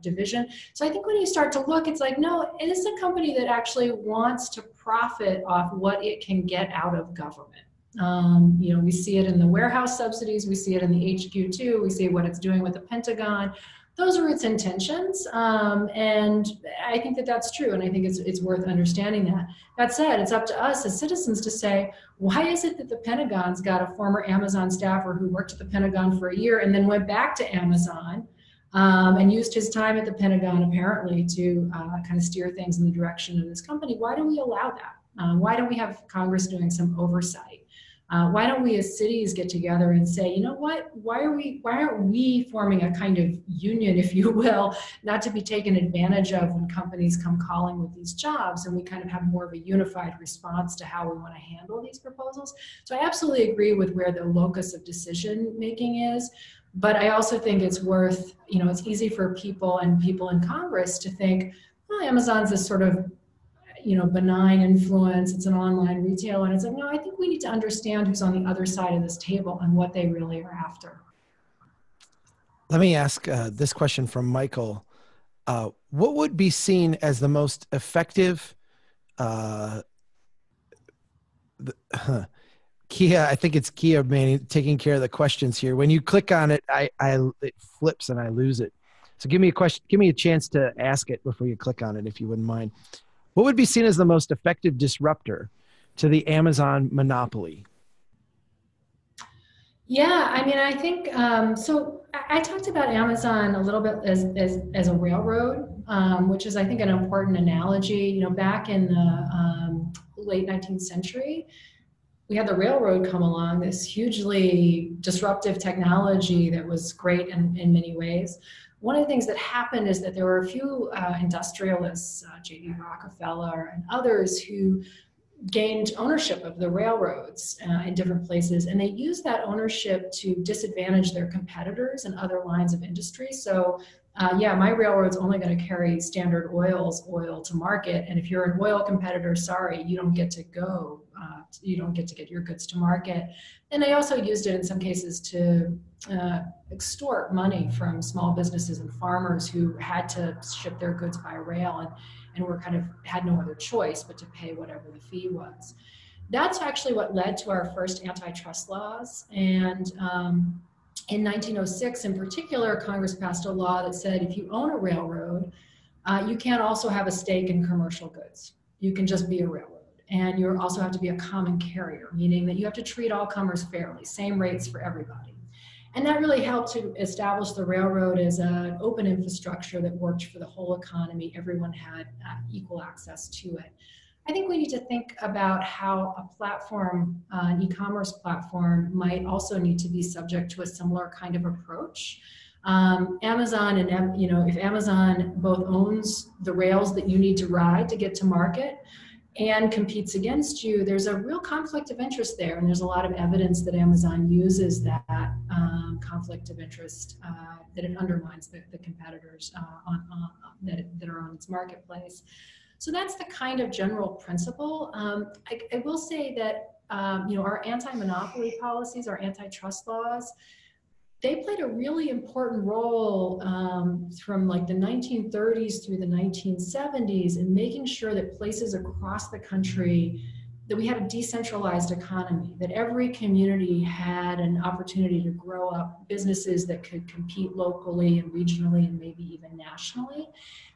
division. So I think when you start to look, it's like, no, it is a company that actually wants to profit off what it can get out of government. You know, we see it in the warehouse subsidies, we see it in the HQ2, we see what it's doing with the Pentagon. Those are its intentions, and I think that that's true, and I think it's worth understanding that. That said, it's up to us as citizens to say, why is it that the Pentagon's got a former Amazon staffer who worked at the Pentagon for a year and then went back to Amazon and used his time at the Pentagon apparently to kind of steer things in the direction of this company? Why do we allow that? Why don't we have Congress doing some oversight? Why don't we as cities get together and say, you know what, why aren't we forming a kind of union, if you will, not to be taken advantage of when companies come calling with these jobs, and we kind of have more of a unified response to how we want to handle these proposals. So I absolutely agree with where the locus of decision making is, but I also think it's worth, you know, it's easy for people in Congress to think, well, Amazon's this sort of, you know, benign influence, it's an online retailer, and it's like, no, I think we need to understand who's on the other side of this table and what they really are after. Let me ask this question from Michael. What would be seen as the most effective, Kea, I think it's Kea, man, taking care of the questions here. When you click on it, it flips and I lose it. So give me a question, give me a chance to ask it before you click on it, if you wouldn't mind. What would be seen as the most effective disruptor to the Amazon monopoly? Yeah, I mean, I think, so I talked about Amazon a little bit as a railroad, which is, I think, an important analogy. You know, back in the late 19th century, we had the railroad come along, this hugely disruptive technology that was great in many ways. One of the things that happened is that there were a few industrialists, J.D. Rockefeller and others, who gained ownership of the railroads in different places, and they used that ownership to disadvantage their competitors and other lines of industry. So yeah, my railroad's only going to carry Standard Oil's oil to market, and if you're an oil competitor, sorry, you don't get to go, you don't get to get your goods to market. And they also used it in some cases to extort money from small businesses and farmers who had to ship their goods by rail and were kind of had no other choice but to pay whatever the fee was. That's actually what led to our first antitrust laws, and in 1906, in particular, Congress passed a law that said if you own a railroad, you can't also have a stake in commercial goods. You can just be a railroad. And you also have to be a common carrier, meaning that you have to treat all comers fairly, same rates for everybody. And that really helped to establish the railroad as an open infrastructure that worked for the whole economy. Everyone had equal access to it. I think we need to think about how a platform, an e-commerce platform, might also need to be subject to a similar kind of approach. Amazon, and you know, if Amazon both owns the rails that you need to ride to get to market and competes against you, there's a real conflict of interest there, and there's a lot of evidence that Amazon uses that conflict of interest, that it undermines the competitors that are on its marketplace. So that's the kind of general principle. I will say that you know, our anti-monopoly policies, our antitrust laws, they played a really important role from like the 1930s through the 1970s in making sure that places across the country, that we had a decentralized economy, that every community had an opportunity to grow up businesses that could compete locally and regionally and maybe even nationally.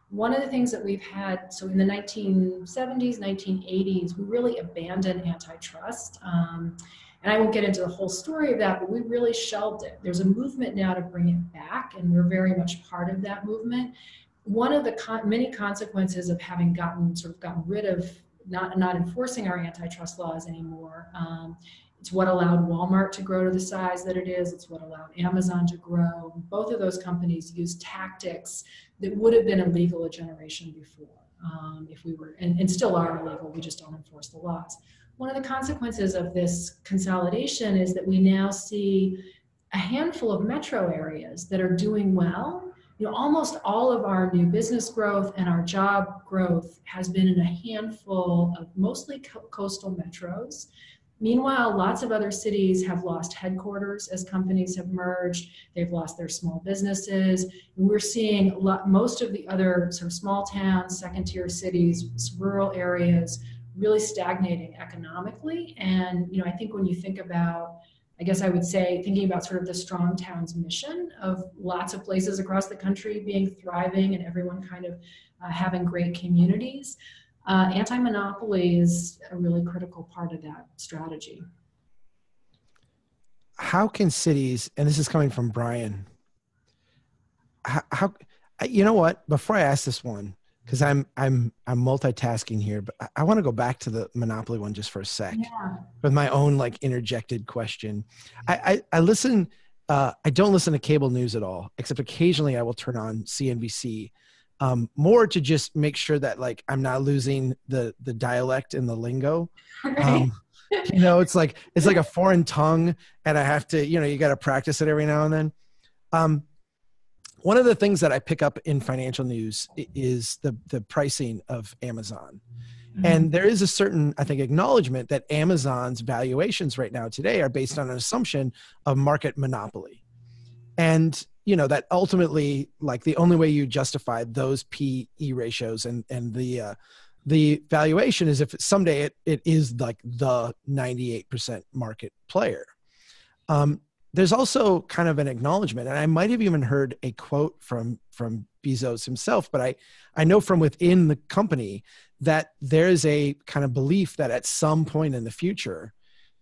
One of the things that we've had, so in the 1970s, 1980s, we really abandoned antitrust. And I won't get into the whole story of that, but we really shelved it. There's a movement now to bring it back, and we're very much part of that movement. One of the many consequences of having gotten rid of, not enforcing our antitrust laws anymore, it's what allowed Walmart to grow to the size that it is. It's what allowed Amazon to grow. Both of those companies used tactics that would have been illegal a generation before, if we were, and still are illegal. We just don't enforce the laws. One of the consequences of this consolidation is that we now see a handful of metro areas that are doing well. you know, almost all of our new business growth and our job growth has been in a handful of mostly coastal metros. Meanwhile, lots of other cities have lost headquarters as companies have merged. They've lost their small businesses. We're seeing most of the other sort of small towns, second-tier cities, rural areas really stagnating economically. And you know, I think when you think about, I guess I would say, thinking about sort of the Strong Towns mission of lots of places across the country being thriving and everyone kind of having great communities. Anti-monopoly is a really critical part of that strategy. How can cities, and this is coming from Brian, how you know what, before I ask this one, because I'm multitasking here, but I want to go back to the monopoly one just for a sec with my own like interjected question. I listen, I don't listen to cable news at all, except occasionally I will turn on CNBC. More to just make sure that like I'm not losing the dialect and the lingo. You know, it's like a foreign tongue, and I have to, you know, you got to practice it every now and then. One of the things that I pick up in financial news is the pricing of Amazon. And there is a certain, I think, acknowledgement that Amazon's valuations right now today are based on an assumption of market monopoly. And you know, that ultimately, like the only way you justify those PE ratios and the valuation is if someday it is like the 98% market player. There's also kind of an acknowledgement, and I might have even heard a quote from Bezos himself, but I know from within the company that there is a kind of belief that at some point in the future,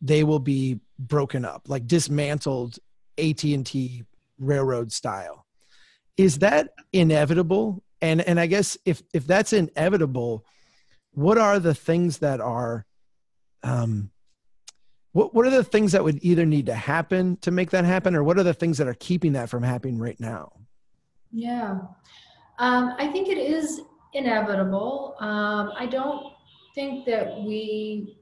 they will be broken up, like dismantled AT&T railroad style. Is that inevitable? And I guess if that's inevitable, what are the things that are, what are the things that would either need to happen to make that happen, or what are the things that are keeping that from happening right now? Yeah, I think it is inevitable. I don't think that we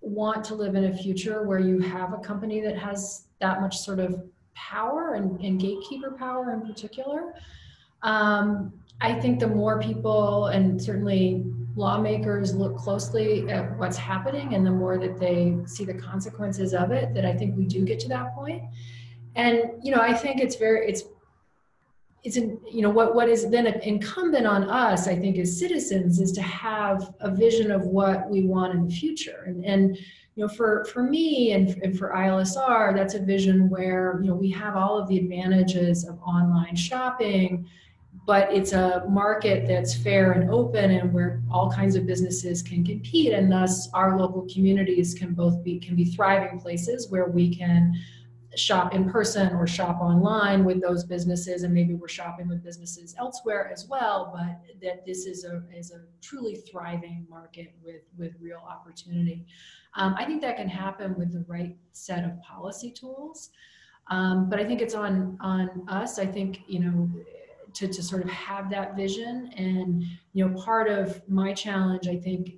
want to live in a future where you have a company that has that much sort of power and gatekeeper power in particular. I think the more people, and certainly lawmakers, look closely at what's happening and the more that they see the consequences of it, that I think we do get to that point. And, you know, I think it's very, you know, what is then incumbent on us, I think, as citizens, is to have a vision of what we want in the future. And you know, for me and for ILSR, that's a vision where, you know, we have all of the advantages of online shopping, but it's a market that's fair and open and where all kinds of businesses can compete, and thus our local communities can be thriving places where we can shop in person or shop online with those businesses, and maybe we're shopping with businesses elsewhere as well, but that this is a truly thriving market with real opportunity. I think that can happen with the right set of policy tools, but I think it's on us, I think, you know, to sort of have that vision. And you know, part of my challenge, I think,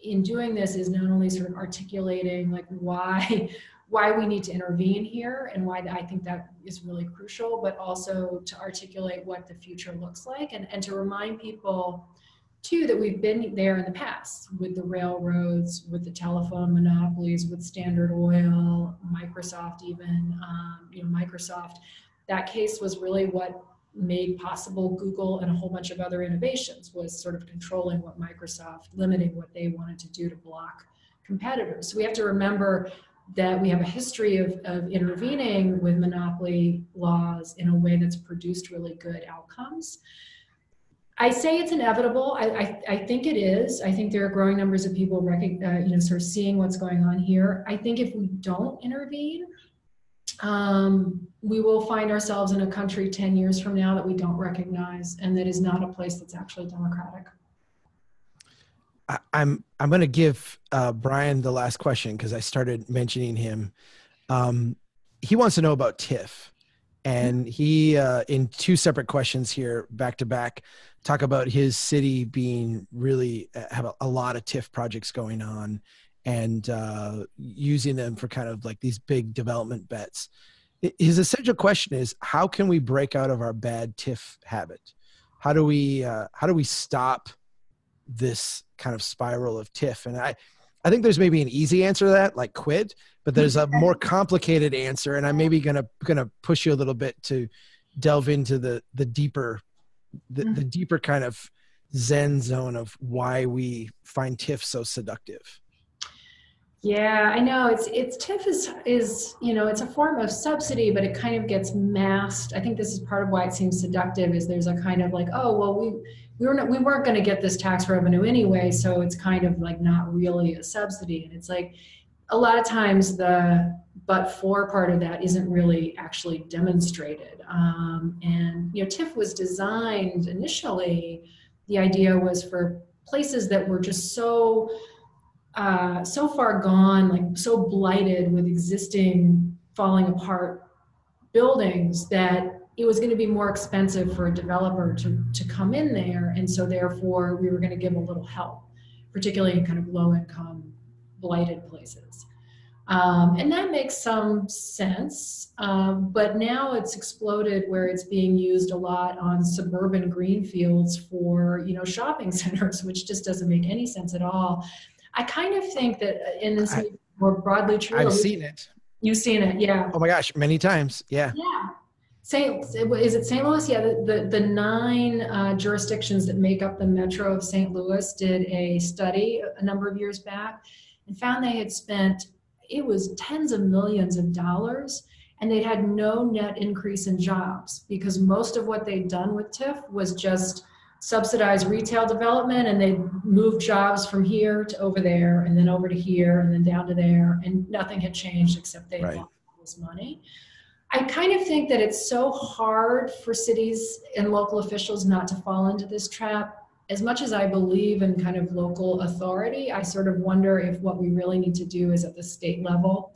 in doing this is not only sort of articulating like why we need to intervene here and why I think that is really crucial, but also to articulate what the future looks like, and to remind people too that we've been there in the past with the railroads, with the telephone monopolies, with Standard Oil, Microsoft even, you know, Microsoft. That case was really what made possible Google and a whole bunch of other innovations, was sort of controlling what Microsoft, limiting what they wanted to do to block competitors. So we have to remember that we have a history of intervening with monopoly laws in a way that's produced really good outcomes. I say it's inevitable. I think it is. I think there are growing numbers of people you know, sort of seeing what's going on here. I think if we don't intervene, we will find ourselves in a country 10 years from now that we don't recognize, and that is not a place that's actually democratic. I'm going to give Brian the last question because I started mentioning him. He wants to know about TIF, and he in two separate questions here back to back talk about his city being really have a lot of TIF projects going on and using them for kind of like these big development bets. his essential question is, how can we break out of our bad TIF habit? How do we stop this kind of spiral of TIF? And I think there's maybe an easy answer to that, like quit, but there's a more complicated answer. And I'm maybe gonna push you a little bit to delve into the deeper kind of Zen zone of why we find TIF so seductive. Yeah, I know it's TIF is, you know, it's a form of subsidy, but it kind of gets masked. I think this is part of why it seems seductive, is there's a kind of like, oh, well, we weren't going to get this tax revenue anyway, so it's kind of like not really a subsidy. And it's like a lot of times the but for part of that isn't really actually demonstrated. And, you know, TIF was designed initially, the idea was for places that were just so far gone, like so blighted with existing falling apart buildings, that it was going to be more expensive for a developer to come in there. And so therefore we were going to give a little help, particularly in kind of low income blighted places. And that makes some sense, but now it's exploded where it's being used a lot on suburban greenfields for, you know, shopping centers, which just doesn't make any sense at all. I kind of think that in this more broadly true. I've seen it. You've seen it, yeah. Oh my gosh, many times, yeah. Yeah. Is it St. Louis? Yeah, the 9 jurisdictions that make up the metro of St. Louis did a study a number of years back and found they had spent, it was tens of millions of dollars, and they had no net increase in jobs because most of what they'd done with TIF was just subsidized retail development, and they moved jobs from here to over there and then over to here and then down to there, and nothing had changed except they lost all this money. I kind of think that it's so hard for cities and local officials not to fall into this trap. As much as I believe in kind of local authority, I sort of wonder if what we really need to do is at the state level,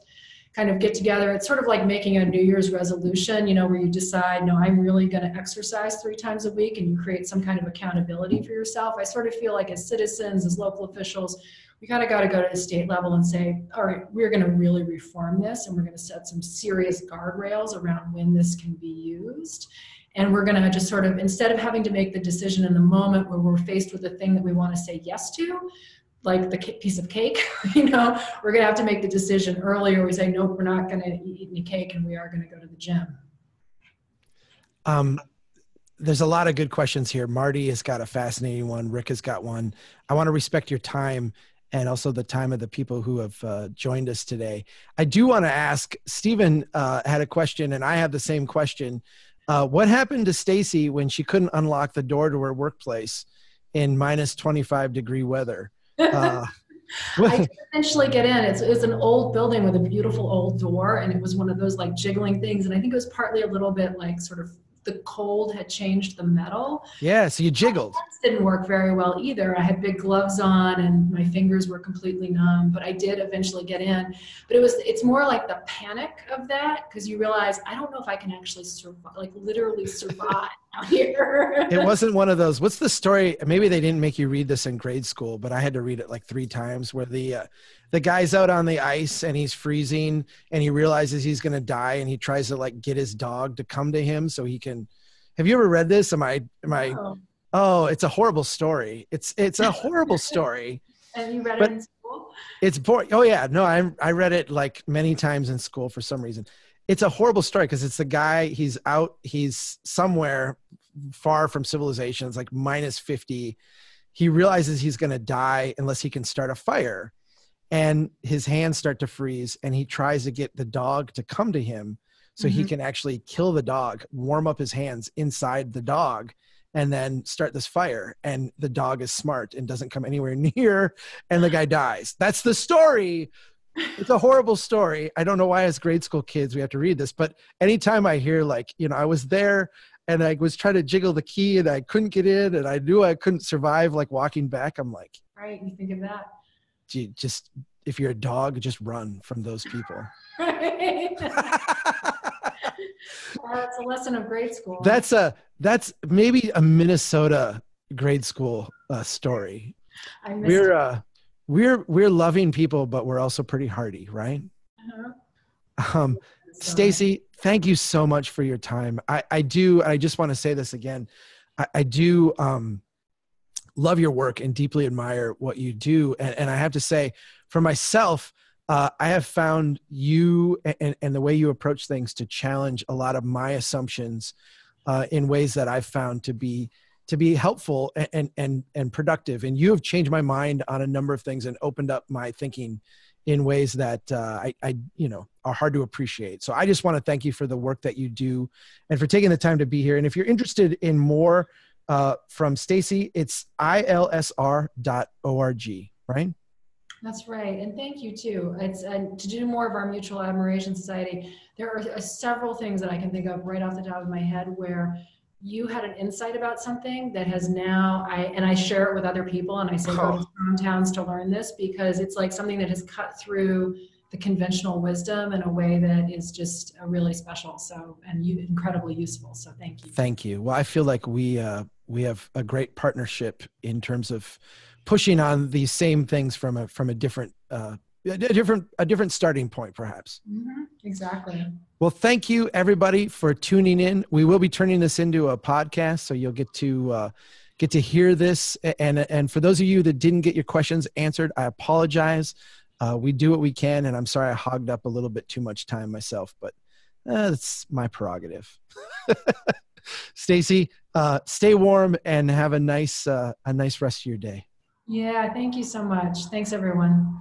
kind of get together. It's sort of like making a New Year's resolution, you know, where you decide, no, I'm really going to exercise 3 times a week, and you create some kind of accountability for yourself. I sort of feel like as citizens, as local officials, we kind of got to go to the state level and say, all right, we're going to really reform this, and we're going to set some serious guardrails around when this can be used. And we're going to just sort of, instead of having to make the decision in the moment where we're faced with a thing that we want to say yes to, like the piece of cake, you know, we're going to have to make the decision earlier. We say, nope, we're not going to eat any cake, and we are going to go to the gym. There's a lot of good questions here. Marty has got a fascinating one. Rick has got one. I want to respect your time and also the time of the people who have joined us today. I do want to ask, Stephen had a question, and I have the same question. What happened to Stacy when she couldn't unlock the door to her workplace in minus 25 degree weather? I did eventually get in. It's an old building with a beautiful old door, and it was one of those like jiggling things. And I think it was partly a little bit like sort of the cold had changed the metal. Yeah, so you jiggled. That didn't work very well either. I had big gloves on, and my fingers were completely numb, but I did eventually get in. But it's more like the panic of that, because you realize, I don't know if I can actually survive, like literally survive out here. It wasn't one of those, what's the story? Maybe they didn't make you read this in grade school, but I had to read it like 3 times, where the guy's out on the ice and he's freezing and he realizes he's going to die, and he tries to like get his dog to come to him so he can, have you ever read this? Am I, oh, it's a horrible story. It's a horrible story. And you read it in school? It's boring. Oh yeah. No, I read it like many times in school for some reason. It's a horrible story because it's the guy, he's out, he's somewhere far from civilization. It's like minus 50. He realizes he's going to die unless he can start a fire. And his hands start to freeze, and he tries to get the dog to come to him so he can actually kill the dog, warm up his hands inside the dog, and then start this fire. And the dog is smart and doesn't come anywhere near, and the guy dies. That's the story. It's a horrible story. I don't know why as grade school kids we have to read this, but anytime I hear like, you know, I was there and I was trying to jiggle the key and I couldn't get in, and I knew I couldn't survive like walking back, I'm like. Right, you think of that. You just, if you're a dog, just run from those people. Right. Well, that's a lesson of grade school. That's maybe a Minnesota grade school story. We're loving people, but we're also pretty hardy, right? Uh-huh. Stacy, thank you so much for your time. I just want to say this again. I do love your work and deeply admire what you do. And I have to say for myself, I have found you and the way you approach things to challenge a lot of my assumptions in ways that I've found to be helpful and productive. And you have changed my mind on a number of things and opened up my thinking in ways that I are hard to appreciate. So I just want to thank you for the work that you do and for taking the time to be here. And if you're interested in more from Stacy, it's ilsr.org, right? That's right. And thank you too. It's to do more of our Mutual Admiration Society. There are several things that I can think of right off the top of my head where you had an insight about something that has now, I share it with other people and I say, go to Strong Towns to learn this, because it's like something that has cut through the conventional wisdom in a way that is just really special. So, and incredibly useful. So thank you. Thank you. Well, I feel like we have a great partnership in terms of pushing on these same things from a different starting point, perhaps. Mm-hmm. Exactly. Well, thank you everybody for tuning in. We will be turning this into a podcast, so you'll get to hear this. And for those of you that didn't get your questions answered, I apologize. We do what we can, and I'm sorry I hogged up a little bit too much time myself, but that's my prerogative. Stacy, stay warm and have a nice rest of your day. Yeah, thank you so much. Thanks, everyone.